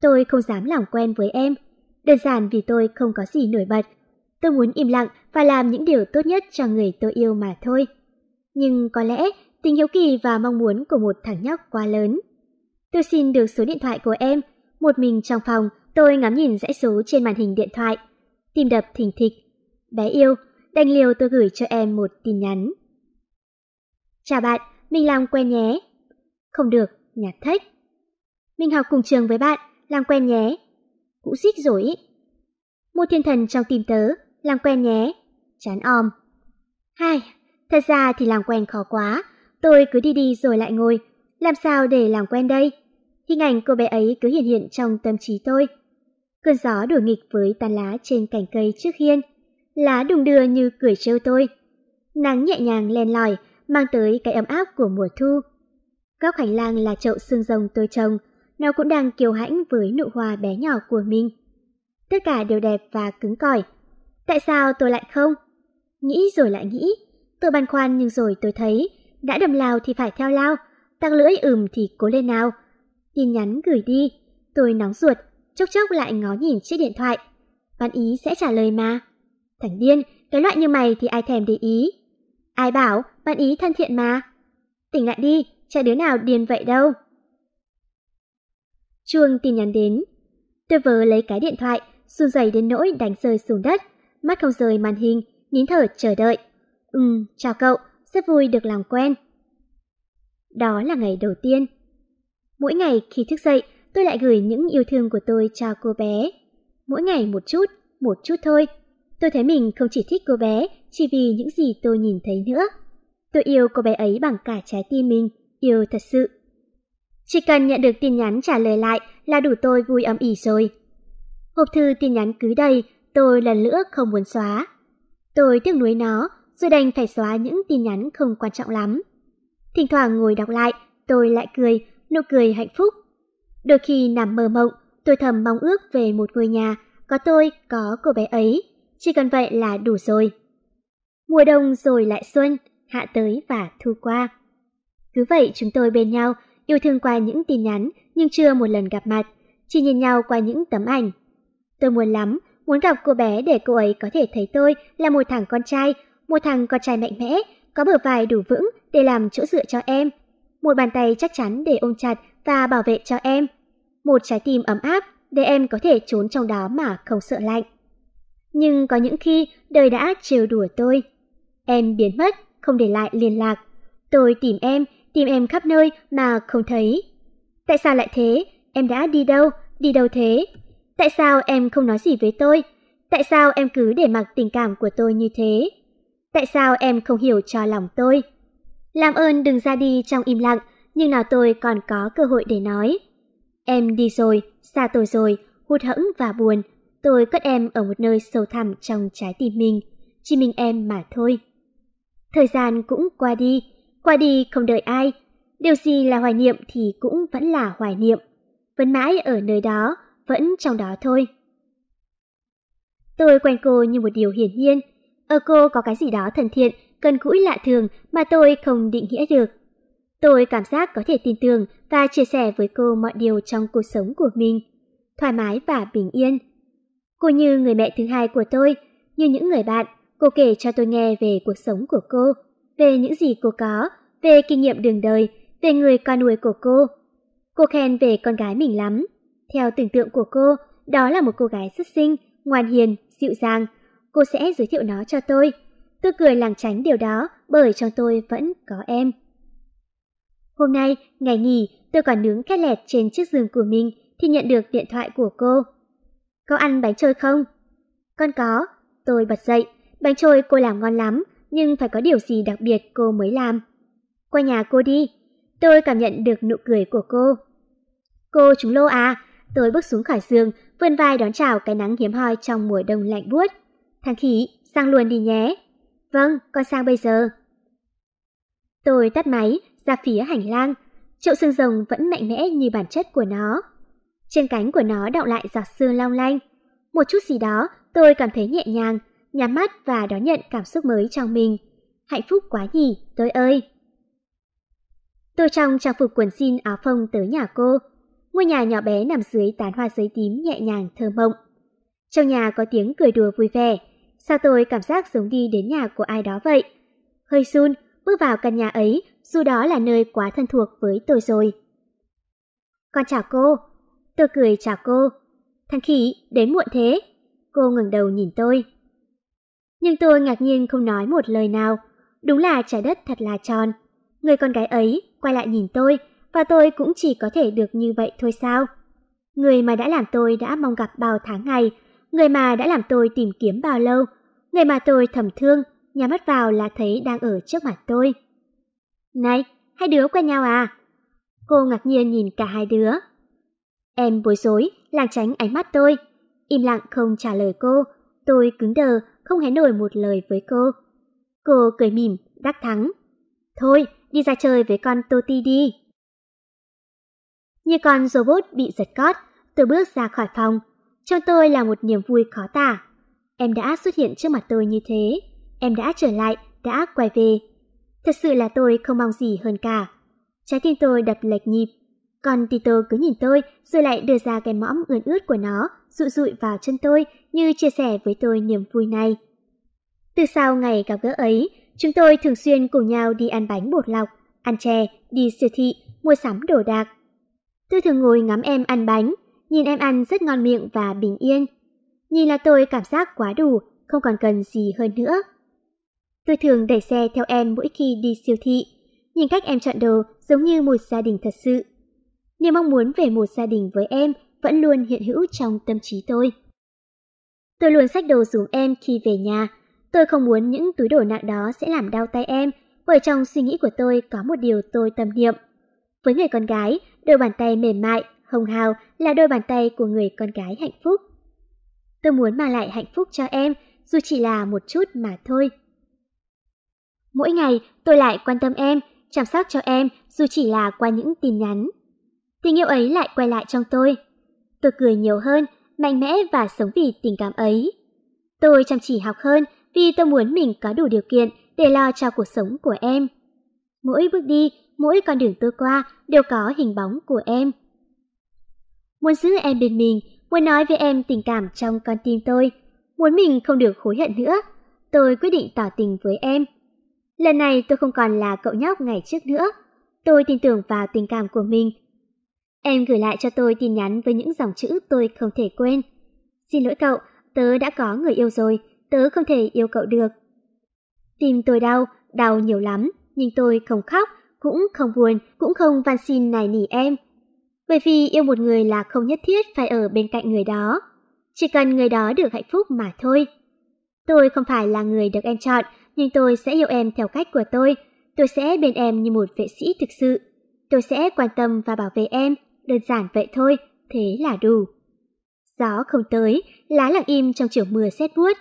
Tôi không dám làm quen với em, đơn giản vì tôi không có gì nổi bật. Tôi muốn im lặng và làm những điều tốt nhất cho người tôi yêu mà thôi. Nhưng có lẽ tình hiếu kỳ và mong muốn của một thằng nhóc quá lớn. Tôi xin được số điện thoại của em. Một mình trong phòng, tôi ngắm nhìn dãy số trên màn hình điện thoại. Tim đập thình thịch. Bé yêu, đành liều tôi gửi cho em một tin nhắn. Chào bạn, mình làm quen nhé. Không được, nhạt thách. Mình học cùng trường với bạn, làm quen nhé. Cũng xích rồi ý. Một thiên thần trong tim tớ, làm quen nhé. Chán om. Hai, thật ra thì làm quen khó quá. Tôi cứ đi đi rồi lại ngồi. Làm sao để làm quen đây? Hình ảnh cô bé ấy cứ hiện hiện trong tâm trí tôi. Cơn gió đùa nghịch với tán lá trên cành cây trước hiên. Lá đung đưa như cười trêu tôi. Nắng nhẹ nhàng len lỏi, mang tới cái ấm áp của mùa thu. Góc hành lang là chậu xương rồng tôi trồng. Nó cũng đang kiêu hãnh với nụ hoa bé nhỏ của mình. Tất cả đều đẹp và cứng cỏi. Tại sao tôi lại không? Nghĩ rồi lại nghĩ. Tôi băn khoăn nhưng rồi tôi thấy. Đã đầm lao thì phải theo lao. Tắc lưỡi ừm thì cố lên nào. Tin nhắn gửi đi. Tôi nóng ruột, chốc chốc lại ngó nhìn chiếc điện thoại. Bạn ý sẽ trả lời mà. Thằng điên, cái loại như mày thì ai thèm để ý. Ai bảo bạn ý thân thiện mà. Tỉnh lại đi, chả đứa nào điên vậy đâu. Chuông tin nhắn đến. Tôi vớ lấy cái điện thoại, run rẩy đến nỗi đánh rơi xuống đất. Mắt không rời màn hình, nín thở chờ đợi. Ừm, chào cậu, rất vui được làm quen. Đó là ngày đầu tiên. Mỗi ngày khi thức dậy, tôi lại gửi những yêu thương của tôi cho cô bé. Mỗi ngày một chút, một chút thôi. Tôi thấy mình không chỉ thích cô bé chỉ vì những gì tôi nhìn thấy nữa. Tôi yêu cô bé ấy bằng cả trái tim mình, yêu thật sự. Chỉ cần nhận được tin nhắn trả lời lại là đủ tôi vui âm ỉ rồi. Hộp thư tin nhắn cứ đầy, tôi lần nữa không muốn xóa. Tôi tiếc nuối nó, rồi đành phải xóa những tin nhắn không quan trọng lắm. Thỉnh thoảng ngồi đọc lại, tôi lại cười, nụ cười hạnh phúc. Đôi khi nằm mơ mộng, tôi thầm mong ước về một ngôi nhà, có tôi, có cô bé ấy. Chỉ cần vậy là đủ rồi. Mùa đông rồi lại xuân, hạ tới và thu qua. Cứ vậy chúng tôi bên nhau, yêu thương qua những tin nhắn nhưng chưa một lần gặp mặt, chỉ nhìn nhau qua những tấm ảnh. Tôi muốn lắm, muốn gặp cô bé để cô ấy có thể thấy tôi là một thằng con trai, một thằng con trai mạnh mẽ, có bờ vai đủ vững để làm chỗ dựa cho em, một bàn tay chắc chắn để ôm chặt và bảo vệ cho em, một trái tim ấm áp để em có thể trốn trong đó mà không sợ lạnh. Nhưng có những khi đời đã trêu đùa tôi. Em biến mất, không để lại liên lạc. Tôi tìm em, tìm em khắp nơi mà không thấy. Tại sao lại thế? Em đã đi đâu? Đi đâu thế? Tại sao em không nói gì với tôi? Tại sao em cứ để mặc tình cảm của tôi như thế? Tại sao em không hiểu cho lòng tôi? Làm ơn đừng ra đi trong im lặng, nhưng nào tôi còn có cơ hội để nói. Em đi rồi, xa tôi rồi, hụt hẫng và buồn. Tôi cất em ở một nơi sâu thẳm trong trái tim mình, chỉ mình em mà thôi. Thời gian cũng qua đi, qua đi không đợi ai. Điều gì là hoài niệm thì cũng vẫn là hoài niệm. Vẫn mãi ở nơi đó, vẫn trong đó thôi. Tôi quen cô như một điều hiển nhiên. Ở cô có cái gì đó thân thiện, gần gũi lạ thường mà tôi không định nghĩa được. Tôi cảm giác có thể tin tưởng và chia sẻ với cô mọi điều trong cuộc sống của mình, thoải mái và bình yên. Cô như người mẹ thứ hai của tôi, như những người bạn, cô kể cho tôi nghe về cuộc sống của cô, về những gì cô có, về kinh nghiệm đường đời, về người con nuôi của cô. Cô khen về con gái mình lắm. Theo tưởng tượng của cô, đó là một cô gái rất xinh, ngoan hiền, dịu dàng. Cô sẽ giới thiệu nó cho tôi. Tôi cười lảng tránh điều đó bởi trong tôi vẫn có em. Hôm nay, ngày nghỉ, tôi còn nướng khét lẹt trên chiếc giường của mình thì nhận được điện thoại của cô. Có ăn bánh trôi không? Con có. Tôi bật dậy. Bánh trôi cô làm ngon lắm, nhưng phải có điều gì đặc biệt cô mới làm. Qua nhà cô đi. Tôi cảm nhận được nụ cười của cô. Cô trúng lô à? Tôi bước xuống khỏi giường, vươn vai đón chào cái nắng hiếm hoi trong mùa đông lạnh buốt. Thằng khỉ, sang luôn đi nhé. Vâng, con sang bây giờ. Tôi tắt máy, ra phía hành lang. Chậu xương rồng vẫn mạnh mẽ như bản chất của nó. Trên cánh của nó đọng lại giọt sương long lanh. Một chút gì đó, tôi cảm thấy nhẹ nhàng, nhắm mắt và đón nhận cảm xúc mới trong mình. Hạnh phúc quá nhỉ, tôi ơi. Tôi trong trang phục quần jean áo phông tới nhà cô. Ngôi nhà nhỏ bé nằm dưới tán hoa giấy tím nhẹ nhàng thơ mộng. Trong nhà có tiếng cười đùa vui vẻ. Sao tôi cảm giác giống đi đến nhà của ai đó vậy? Hơi run, bước vào căn nhà ấy, dù đó là nơi quá thân thuộc với tôi rồi. Con chào cô. Tôi cười chào cô. Thằng khỉ, đến muộn thế. Cô ngẩng đầu nhìn tôi. Nhưng tôi ngạc nhiên không nói một lời nào. Đúng là trái đất thật là tròn. Người con gái ấy quay lại nhìn tôi, và tôi cũng chỉ có thể được như vậy thôi sao? Người mà đã làm tôi đã mong gặp bao tháng ngày, người mà đã làm tôi tìm kiếm bao lâu, người mà tôi thầm thương, nhắm mắt vào là thấy đang ở trước mặt tôi. Này, hai đứa quen nhau à? Cô ngạc nhiên nhìn cả hai đứa. Em bối rối, lảng tránh ánh mắt tôi. Im lặng không trả lời cô, tôi cứng đờ, không hé nổi một lời với cô. Cô cười mỉm, đắc thắng. Thôi, đi ra chơi với con Toti đi. Như con robot bị giật cót, tôi bước ra khỏi phòng. Trong tôi là một niềm vui khó tả. Em đã xuất hiện trước mặt tôi như thế. Em đã trở lại, đã quay về. Thật sự là tôi không mong gì hơn cả. Trái tim tôi đập lệch nhịp. Còn Tito cứ nhìn tôi rồi lại đưa ra cái mõm ươn ướt của nó, dụi dụi vào chân tôi như chia sẻ với tôi niềm vui này. Từ sau ngày gặp gỡ ấy, chúng tôi thường xuyên cùng nhau đi ăn bánh bột lọc, ăn chè, đi siêu thị, mua sắm đồ đạc. Tôi thường ngồi ngắm em ăn bánh, nhìn em ăn rất ngon miệng và bình yên. Nhìn là tôi cảm giác quá đủ, không còn cần gì hơn nữa. Tôi thường đẩy xe theo em mỗi khi đi siêu thị, nhìn cách em chọn đồ giống như một gia đình thật sự. Niềm mong muốn về một gia đình với em vẫn luôn hiện hữu trong tâm trí tôi. Tôi luôn xách đồ giùm em khi về nhà. Tôi không muốn những túi đồ nặng đó sẽ làm đau tay em, bởi trong suy nghĩ của tôi có một điều tôi tâm niệm. Với người con gái, đôi bàn tay mềm mại, hồng hào là đôi bàn tay của người con gái hạnh phúc. Tôi muốn mang lại hạnh phúc cho em, dù chỉ là một chút mà thôi. Mỗi ngày, tôi lại quan tâm em, chăm sóc cho em, dù chỉ là qua những tin nhắn. Tình yêu ấy lại quay lại trong tôi. Tôi cười nhiều hơn, mạnh mẽ và sống vì tình cảm ấy. Tôi chăm chỉ học hơn, vì tôi muốn mình có đủ điều kiện để lo cho cuộc sống của em. Mỗi bước đi, mỗi con đường tôi qua đều có hình bóng của em. Muốn giữ em bên mình, muốn nói với em tình cảm trong con tim tôi, muốn mình không được hối hận nữa, tôi quyết định tỏ tình với em. Lần này tôi không còn là cậu nhóc ngày trước nữa, tôi tin tưởng vào tình cảm của mình. Em gửi lại cho tôi tin nhắn với những dòng chữ tôi không thể quên. Xin lỗi cậu, tớ đã có người yêu rồi, tớ không thể yêu cậu được. Tim tôi đau, đau nhiều lắm, nhưng tôi không khóc, cũng không buồn, cũng không van xin nài nỉ em. Bởi vì yêu một người là không nhất thiết phải ở bên cạnh người đó, chỉ cần người đó được hạnh phúc mà thôi. Tôi không phải là người được em chọn, nhưng tôi sẽ yêu em theo cách của tôi. Tôi sẽ bên em như một vệ sĩ thực sự. Tôi sẽ quan tâm và bảo vệ em, đơn giản vậy thôi, thế là đủ. Gió không tới, lá lặng im trong chiều mưa sét buốt.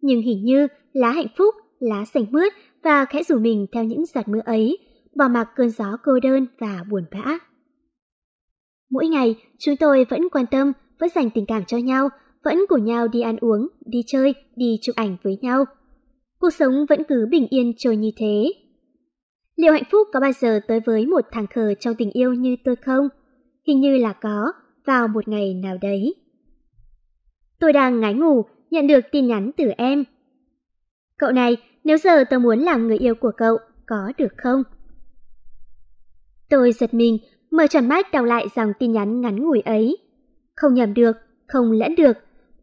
Nhưng hình như lá hạnh phúc, lá xanh mướt và khẽ rủ mình theo những giọt mưa ấy, bỏ mặc cơn gió cô đơn và buồn bã. Mỗi ngày, chúng tôi vẫn quan tâm, vẫn dành tình cảm cho nhau, vẫn cùng nhau đi ăn uống, đi chơi, đi chụp ảnh với nhau. Cuộc sống vẫn cứ bình yên trôi như thế. Liệu hạnh phúc có bao giờ tới với một thằng khờ trong tình yêu như tôi không? Hình như là có, vào một ngày nào đấy. Tôi đang ngái ngủ, nhận được tin nhắn từ em. Cậu này, nếu giờ tôi muốn làm người yêu của cậu, có được không? Tôi giật mình, mở tròn mắt đọc lại dòng tin nhắn ngắn ngủi ấy. Không nhầm được, không lẫn được.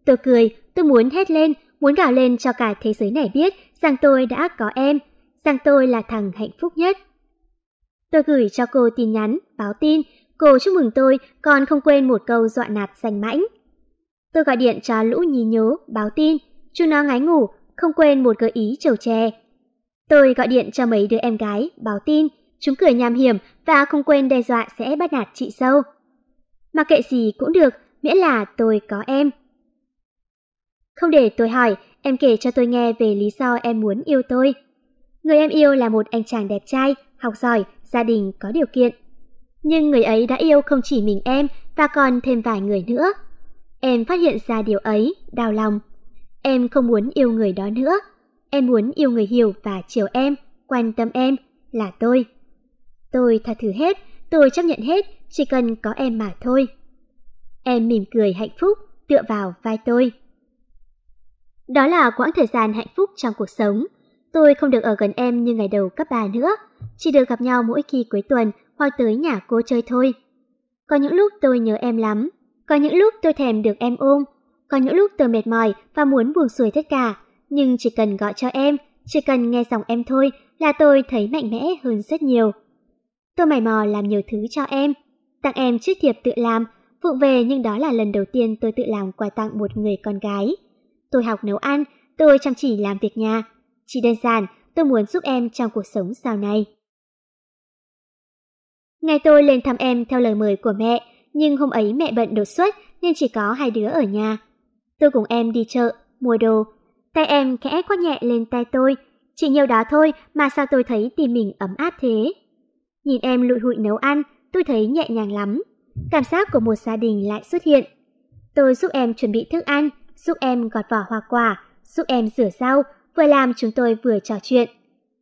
Tôi cười, tôi muốn hét lên, muốn gào lên cho cả thế giới này biết rằng tôi đã có em, rằng tôi là thằng hạnh phúc nhất. Tôi gửi cho cô tin nhắn, báo tin, cô chúc mừng tôi, còn không quên một câu dọa nạt danh mãnh. Tôi gọi điện cho lũ nhí nhố, báo tin, chúng nó ngái ngủ, không quên một gợi ý trầu trè. Tôi gọi điện cho mấy đứa em gái, báo tin, chúng cười nham hiểm và không quên đe dọa sẽ bắt nạt chị dâu. Mà kệ gì cũng được, miễn là tôi có em. Không để tôi hỏi, em kể cho tôi nghe về lý do em muốn yêu tôi. Người em yêu là một anh chàng đẹp trai, học giỏi, gia đình có điều kiện. Nhưng người ấy đã yêu không chỉ mình em và còn thêm vài người nữa. Em phát hiện ra điều ấy, đau lòng. Em không muốn yêu người đó nữa. Em muốn yêu người hiểu và chiều em, quan tâm em, là tôi. Tôi tha thứ hết, tôi chấp nhận hết, chỉ cần có em mà thôi. Em mỉm cười hạnh phúc, tựa vào vai tôi. Đó là quãng thời gian hạnh phúc trong cuộc sống. Tôi không được ở gần em như ngày đầu cấp ba nữa, chỉ được gặp nhau mỗi khi cuối tuần hoặc tới nhà cô chơi thôi. Có những lúc tôi nhớ em lắm, có những lúc tôi thèm được em ôm, có những lúc tôi mệt mỏi và muốn buông xuôi tất cả, nhưng chỉ cần gọi cho em, chỉ cần nghe giọng em thôi là tôi thấy mạnh mẽ hơn rất nhiều. Tôi mày mò làm nhiều thứ cho em, tặng em chiếc thiệp tự làm, vụng về nhưng đó là lần đầu tiên tôi tự làm quà tặng một người con gái. Tôi học nấu ăn, tôi chăm chỉ làm việc nhà. Chỉ đơn giản, tôi muốn giúp em trong cuộc sống sau này. Ngày tôi lên thăm em theo lời mời của mẹ, nhưng hôm ấy mẹ bận đột xuất nên chỉ có hai đứa ở nhà. Tôi cùng em đi chợ, mua đồ. Tay em khẽ khoác nhẹ lên tay tôi. Chỉ nhiều đó thôi mà sao tôi thấy tim mình ấm áp thế. Nhìn em lụi hụi nấu ăn, tôi thấy nhẹ nhàng lắm. Cảm giác của một gia đình lại xuất hiện. Tôi giúp em chuẩn bị thức ăn, giúp em gọt vỏ hoa quả, giúp em rửa rau. Vừa làm chúng tôi vừa trò chuyện.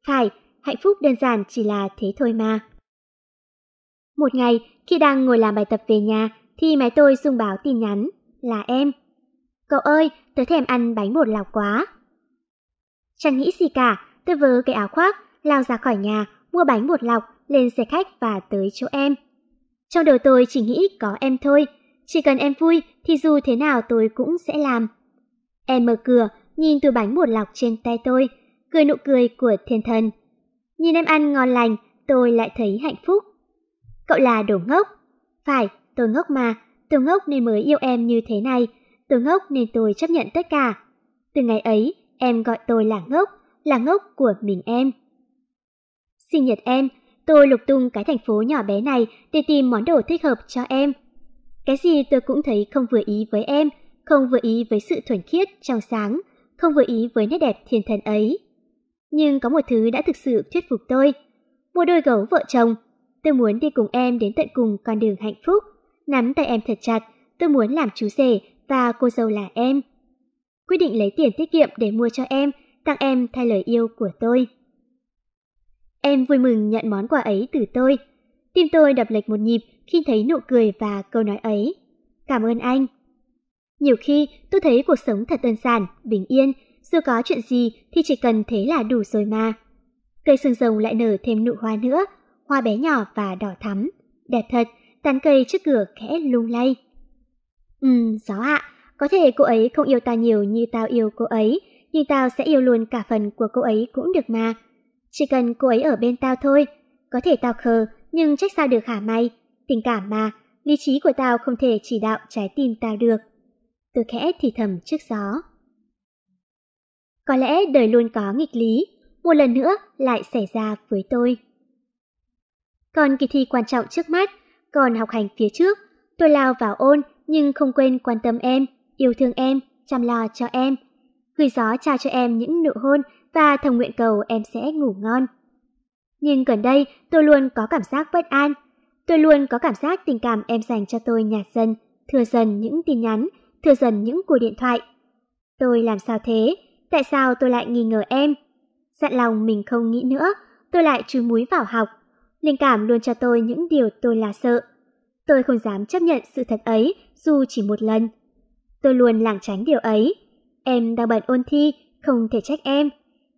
Phải, hạnh phúc đơn giản chỉ là thế thôi mà. Một ngày, khi đang ngồi làm bài tập về nhà, thì máy tôi rung báo tin nhắn, là em. Cậu ơi, tớ thèm ăn bánh bột lọc quá. Chẳng nghĩ gì cả, tôi vớ cái áo khoác, lao ra khỏi nhà, mua bánh bột lọc, lên xe khách và tới chỗ em. Trong đầu tôi chỉ nghĩ có em thôi, chỉ cần em vui thì dù thế nào tôi cũng sẽ làm. Em mở cửa, nhìn túi bánh bột lọc trên tay tôi, cười nụ cười của thiên thần. Nhìn em ăn ngon lành, tôi lại thấy hạnh phúc. Cậu là đồ ngốc. Phải, tôi ngốc mà, tôi ngốc nên mới yêu em như thế này, tôi ngốc nên tôi chấp nhận tất cả. Từ ngày ấy, em gọi tôi là ngốc, là ngốc của mình em. Sinh nhật em, tôi lục tung cái thành phố nhỏ bé này để tìm món đồ thích hợp cho em. Cái gì tôi cũng thấy không vừa ý với em, không vừa ý với sự thuần khiết, trong sáng, không vừa ý với nét đẹp thiên thần ấy. Nhưng có một thứ đã thực sự thuyết phục tôi. Một đôi gấu vợ chồng. Tôi muốn đi cùng em đến tận cùng con đường hạnh phúc. Nắm tay em thật chặt. Tôi muốn làm chú rể và cô dâu là em. Quyết định lấy tiền tiết kiệm để mua cho em, tặng em thay lời yêu của tôi. Em vui mừng nhận món quà ấy từ tôi. Tim tôi đập lệch một nhịp khi thấy nụ cười và câu nói ấy. Cảm ơn anh. Nhiều khi tôi thấy cuộc sống thật đơn giản, bình yên. Dù có chuyện gì thì chỉ cần thế là đủ rồi mà. Cây sương rồng lại nở thêm nụ hoa nữa, hoa bé nhỏ và đỏ thắm. Đẹp thật, tán cây trước cửa khẽ lung lay. Ừm, gió ạ, có thể cô ấy không yêu ta nhiều như tao yêu cô ấy, nhưng tao sẽ yêu luôn cả phần của cô ấy cũng được mà. Chỉ cần cô ấy ở bên tao thôi. Có thể tao khờ, nhưng trách sao được hả mày? Tình cảm mà, lý trí của tao không thể chỉ đạo trái tim tao được. Tôi khẽ thì thầm trước gió. Có lẽ đời luôn có nghịch lý, một lần nữa lại xảy ra với tôi. Còn kỳ thi quan trọng trước mắt, còn học hành phía trước, tôi lao vào ôn nhưng không quên quan tâm em, yêu thương em, chăm lo cho em. Gửi gió trao cho em những nụ hôn và thầm nguyện cầu em sẽ ngủ ngon. Nhưng gần đây tôi luôn có cảm giác bất an. Tôi luôn có cảm giác tình cảm em dành cho tôi nhạt dần, thừa dần những tin nhắn, thừa dần những cuộc điện thoại. Tôi làm sao thế? Tại sao tôi lại nghi ngờ em? Dặn lòng mình không nghĩ nữa, tôi lại chúi múi vào học. Linh cảm luôn cho tôi những điều tôi là sợ. Tôi không dám chấp nhận sự thật ấy dù chỉ một lần. Tôi luôn lảng tránh điều ấy. Em đang bận ôn thi, không thể trách em.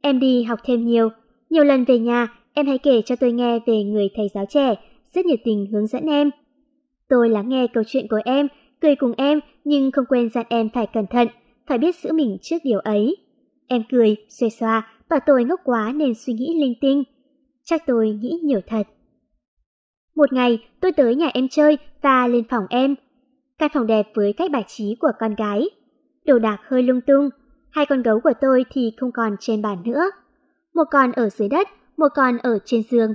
Em đi học thêm nhiều. Nhiều lần về nhà, em hãy kể cho tôi nghe về người thầy giáo trẻ, rất nhiệt tình hướng dẫn em. Tôi lắng nghe câu chuyện của em, cười cùng em, nhưng không quên dặn em phải cẩn thận, phải biết giữ mình trước điều ấy. Em cười, xuề xoa, bảo tôi ngốc quá nên suy nghĩ linh tinh. Chắc tôi nghĩ nhiều thật. Một ngày, tôi tới nhà em chơi và lên phòng em. Căn phòng đẹp với cách bài trí của con gái. Đồ đạc hơi lung tung. Hai con gấu của tôi thì không còn trên bàn nữa. Một con ở dưới đất, một con ở trên giường.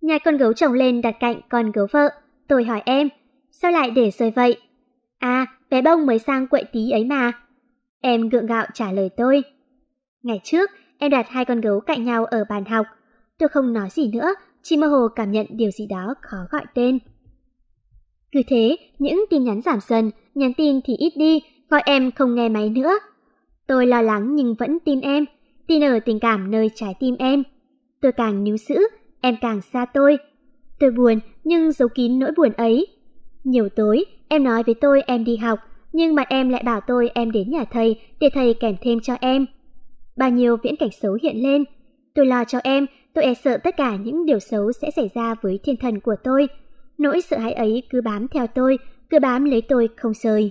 Nhà con gấu chồng lên đặt cạnh con gấu vợ. Tôi hỏi em, sao lại để rơi vậy? À, bé bông mới sang quậy tí ấy mà. Em gượng gạo trả lời tôi. Ngày trước, em đặt hai con gấu cạnh nhau ở bàn học. Tôi không nói gì nữa, chỉ mơ hồ cảm nhận điều gì đó khó gọi tên. Cứ thế, những tin nhắn giảm dần, nhắn tin thì ít đi, gọi em không nghe máy nữa. Tôi lo lắng nhưng vẫn tin em, tin ở tình cảm nơi trái tim em. Tôi càng níu giữ, em càng xa tôi. Tôi buồn nhưng giấu kín nỗi buồn ấy. Nhiều tối, em nói với tôi em đi học, nhưng mặt em lại bảo tôi em đến nhà thầy để thầy kèm thêm cho em. Bao nhiêu viễn cảnh xấu hiện lên. Tôi lo cho em, tôi e sợ tất cả những điều xấu sẽ xảy ra với thiên thần của tôi. Nỗi sợ hãi ấy cứ bám theo tôi, cứ bám lấy tôi không rời.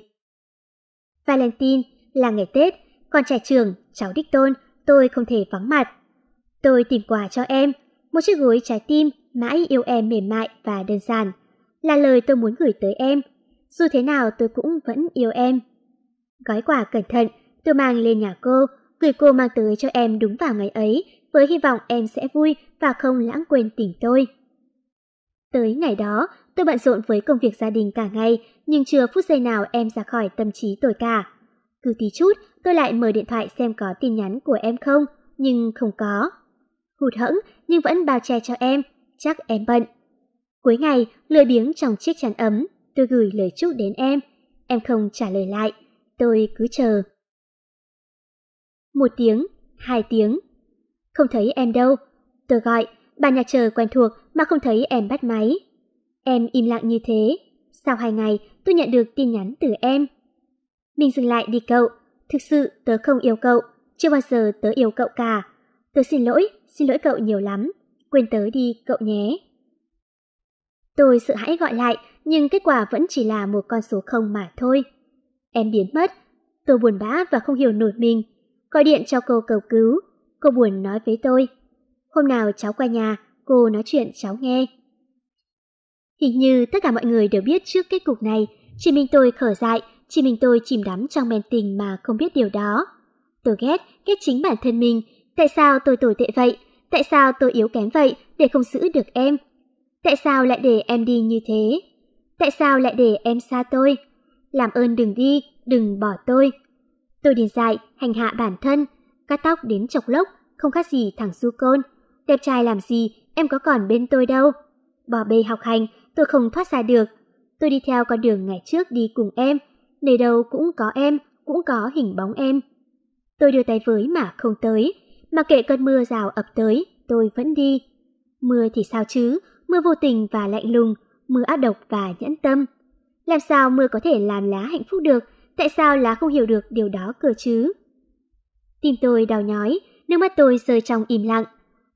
Valentine là ngày Tết, còn trẻ trường, cháu đích tôn, tôi không thể vắng mặt. Tôi tìm quà cho em, một chiếc gối trái tim mãi yêu em mềm mại và đơn giản. Là lời tôi muốn gửi tới em. Dù thế nào tôi cũng vẫn yêu em. Gói quà cẩn thận, tôi mang lên nhà cô, gửi cô mang tới cho em đúng vào ngày ấy, với hy vọng em sẽ vui và không lãng quên tình tôi. Tới ngày đó, tôi bận rộn với công việc gia đình cả ngày, nhưng chưa phút giây nào em ra khỏi tâm trí tôi cả. Cứ tí chút, tôi lại mở điện thoại xem có tin nhắn của em không, nhưng không có. Hụt hẫng nhưng vẫn bao che cho em, chắc em bận. Cuối ngày, lười biếng trong chiếc chăn ấm, tôi gửi lời chúc đến em. Em không trả lời lại, tôi cứ chờ. Một tiếng, hai tiếng. Không thấy em đâu. Tôi gọi, bàn nhà chờ quen thuộc mà không thấy em bắt máy. Em im lặng như thế. Sau hai ngày, tôi nhận được tin nhắn từ em. Mình dừng lại đi cậu. Thực sự tớ không yêu cậu. Chưa bao giờ tớ yêu cậu cả. Tớ xin lỗi, xin lỗi cậu nhiều lắm. Quên tớ đi cậu nhé. Tôi sợ hãi gọi lại, nhưng kết quả vẫn chỉ là một con số không mà thôi. Em biến mất. Tôi buồn bã và không hiểu nổi mình. Gọi điện cho cô cầu cứu. Cô buồn nói với tôi. Hôm nào cháu qua nhà, cô nói chuyện cháu nghe. Hình như tất cả mọi người đều biết trước kết cục này. Chỉ mình tôi khở dại, chỉ mình tôi chìm đắm trong men tình mà không biết điều đó. Tôi ghét, ghét chính bản thân mình. Tại sao tôi tồi tệ vậy? Tại sao tôi yếu kém vậy để không giữ được em? Tại sao lại để em đi như thế? Tại sao lại để em xa tôi? Làm ơn đừng đi, đừng bỏ tôi. Tôi điên dại, hành hạ bản thân. Cắt tóc đến chọc lốc, không khác gì thằng Du Côn. Đẹp trai làm gì, em có còn bên tôi đâu. Bỏ bê học hành, tôi không thoát ra được. Tôi đi theo con đường ngày trước đi cùng em. Nơi đâu cũng có em, cũng có hình bóng em. Tôi đưa tay với mà không tới. Mà kệ cơn mưa rào ập tới, tôi vẫn đi. Mưa thì sao chứ, mưa vô tình và lạnh lùng, mưa ác độc và nhẫn tâm. Làm sao mưa có thể làm lá hạnh phúc được, tại sao lá không hiểu được điều đó cơ chứ? Tim tôi đau nhói, nước mắt tôi rơi trong im lặng.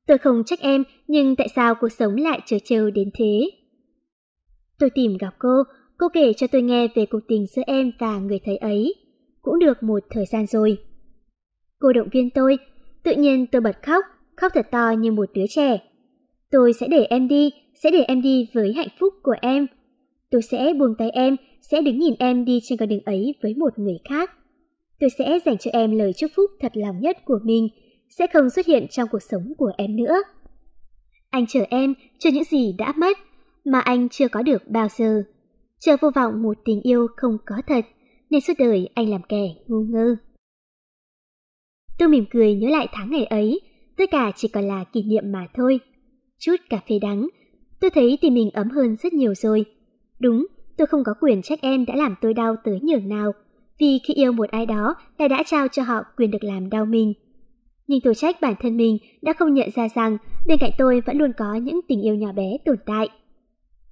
Tôi không trách em, nhưng tại sao cuộc sống lại trớ trêu đến thế? Tôi tìm gặp cô, cô kể cho tôi nghe về cuộc tình giữa em và người thầy ấy. Cũng được một thời gian rồi. Cô động viên tôi, tự nhiên tôi bật khóc, khóc thật to như một đứa trẻ. Tôi sẽ để em đi, sẽ để em đi với hạnh phúc của em. Tôi sẽ buông tay em, sẽ đứng nhìn em đi trên con đường ấy với một người khác. Tôi sẽ dành cho em lời chúc phúc thật lòng nhất của mình, sẽ không xuất hiện trong cuộc sống của em nữa. Anh chờ em cho những gì đã mất, mà anh chưa có được bao giờ. Chờ vô vọng một tình yêu không có thật, nên suốt đời anh làm kẻ ngu ngơ. Tôi mỉm cười nhớ lại tháng ngày ấy, tất cả chỉ còn là kỷ niệm mà thôi. Chút cà phê đắng, tôi thấy thì mình ấm hơn rất nhiều rồi. Đúng, tôi không có quyền trách em đã làm tôi đau tới nhường nào, vì khi yêu một ai đó ta đã trao cho họ quyền được làm đau mình. Nhưng tôi trách bản thân mình đã không nhận ra rằng bên cạnh tôi vẫn luôn có những tình yêu nhỏ bé tồn tại.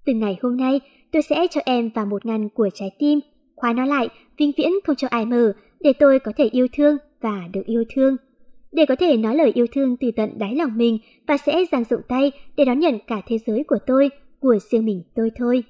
Từ ngày hôm nay, tôi sẽ cho em vào một ngăn của trái tim, khóa nó lại, vĩnh viễn không cho ai mở, để tôi có thể yêu thương và được yêu thương. Để có thể nói lời yêu thương từ tận đáy lòng mình và sẽ dang rộng tay để đón nhận cả thế giới của tôi, của riêng mình tôi thôi.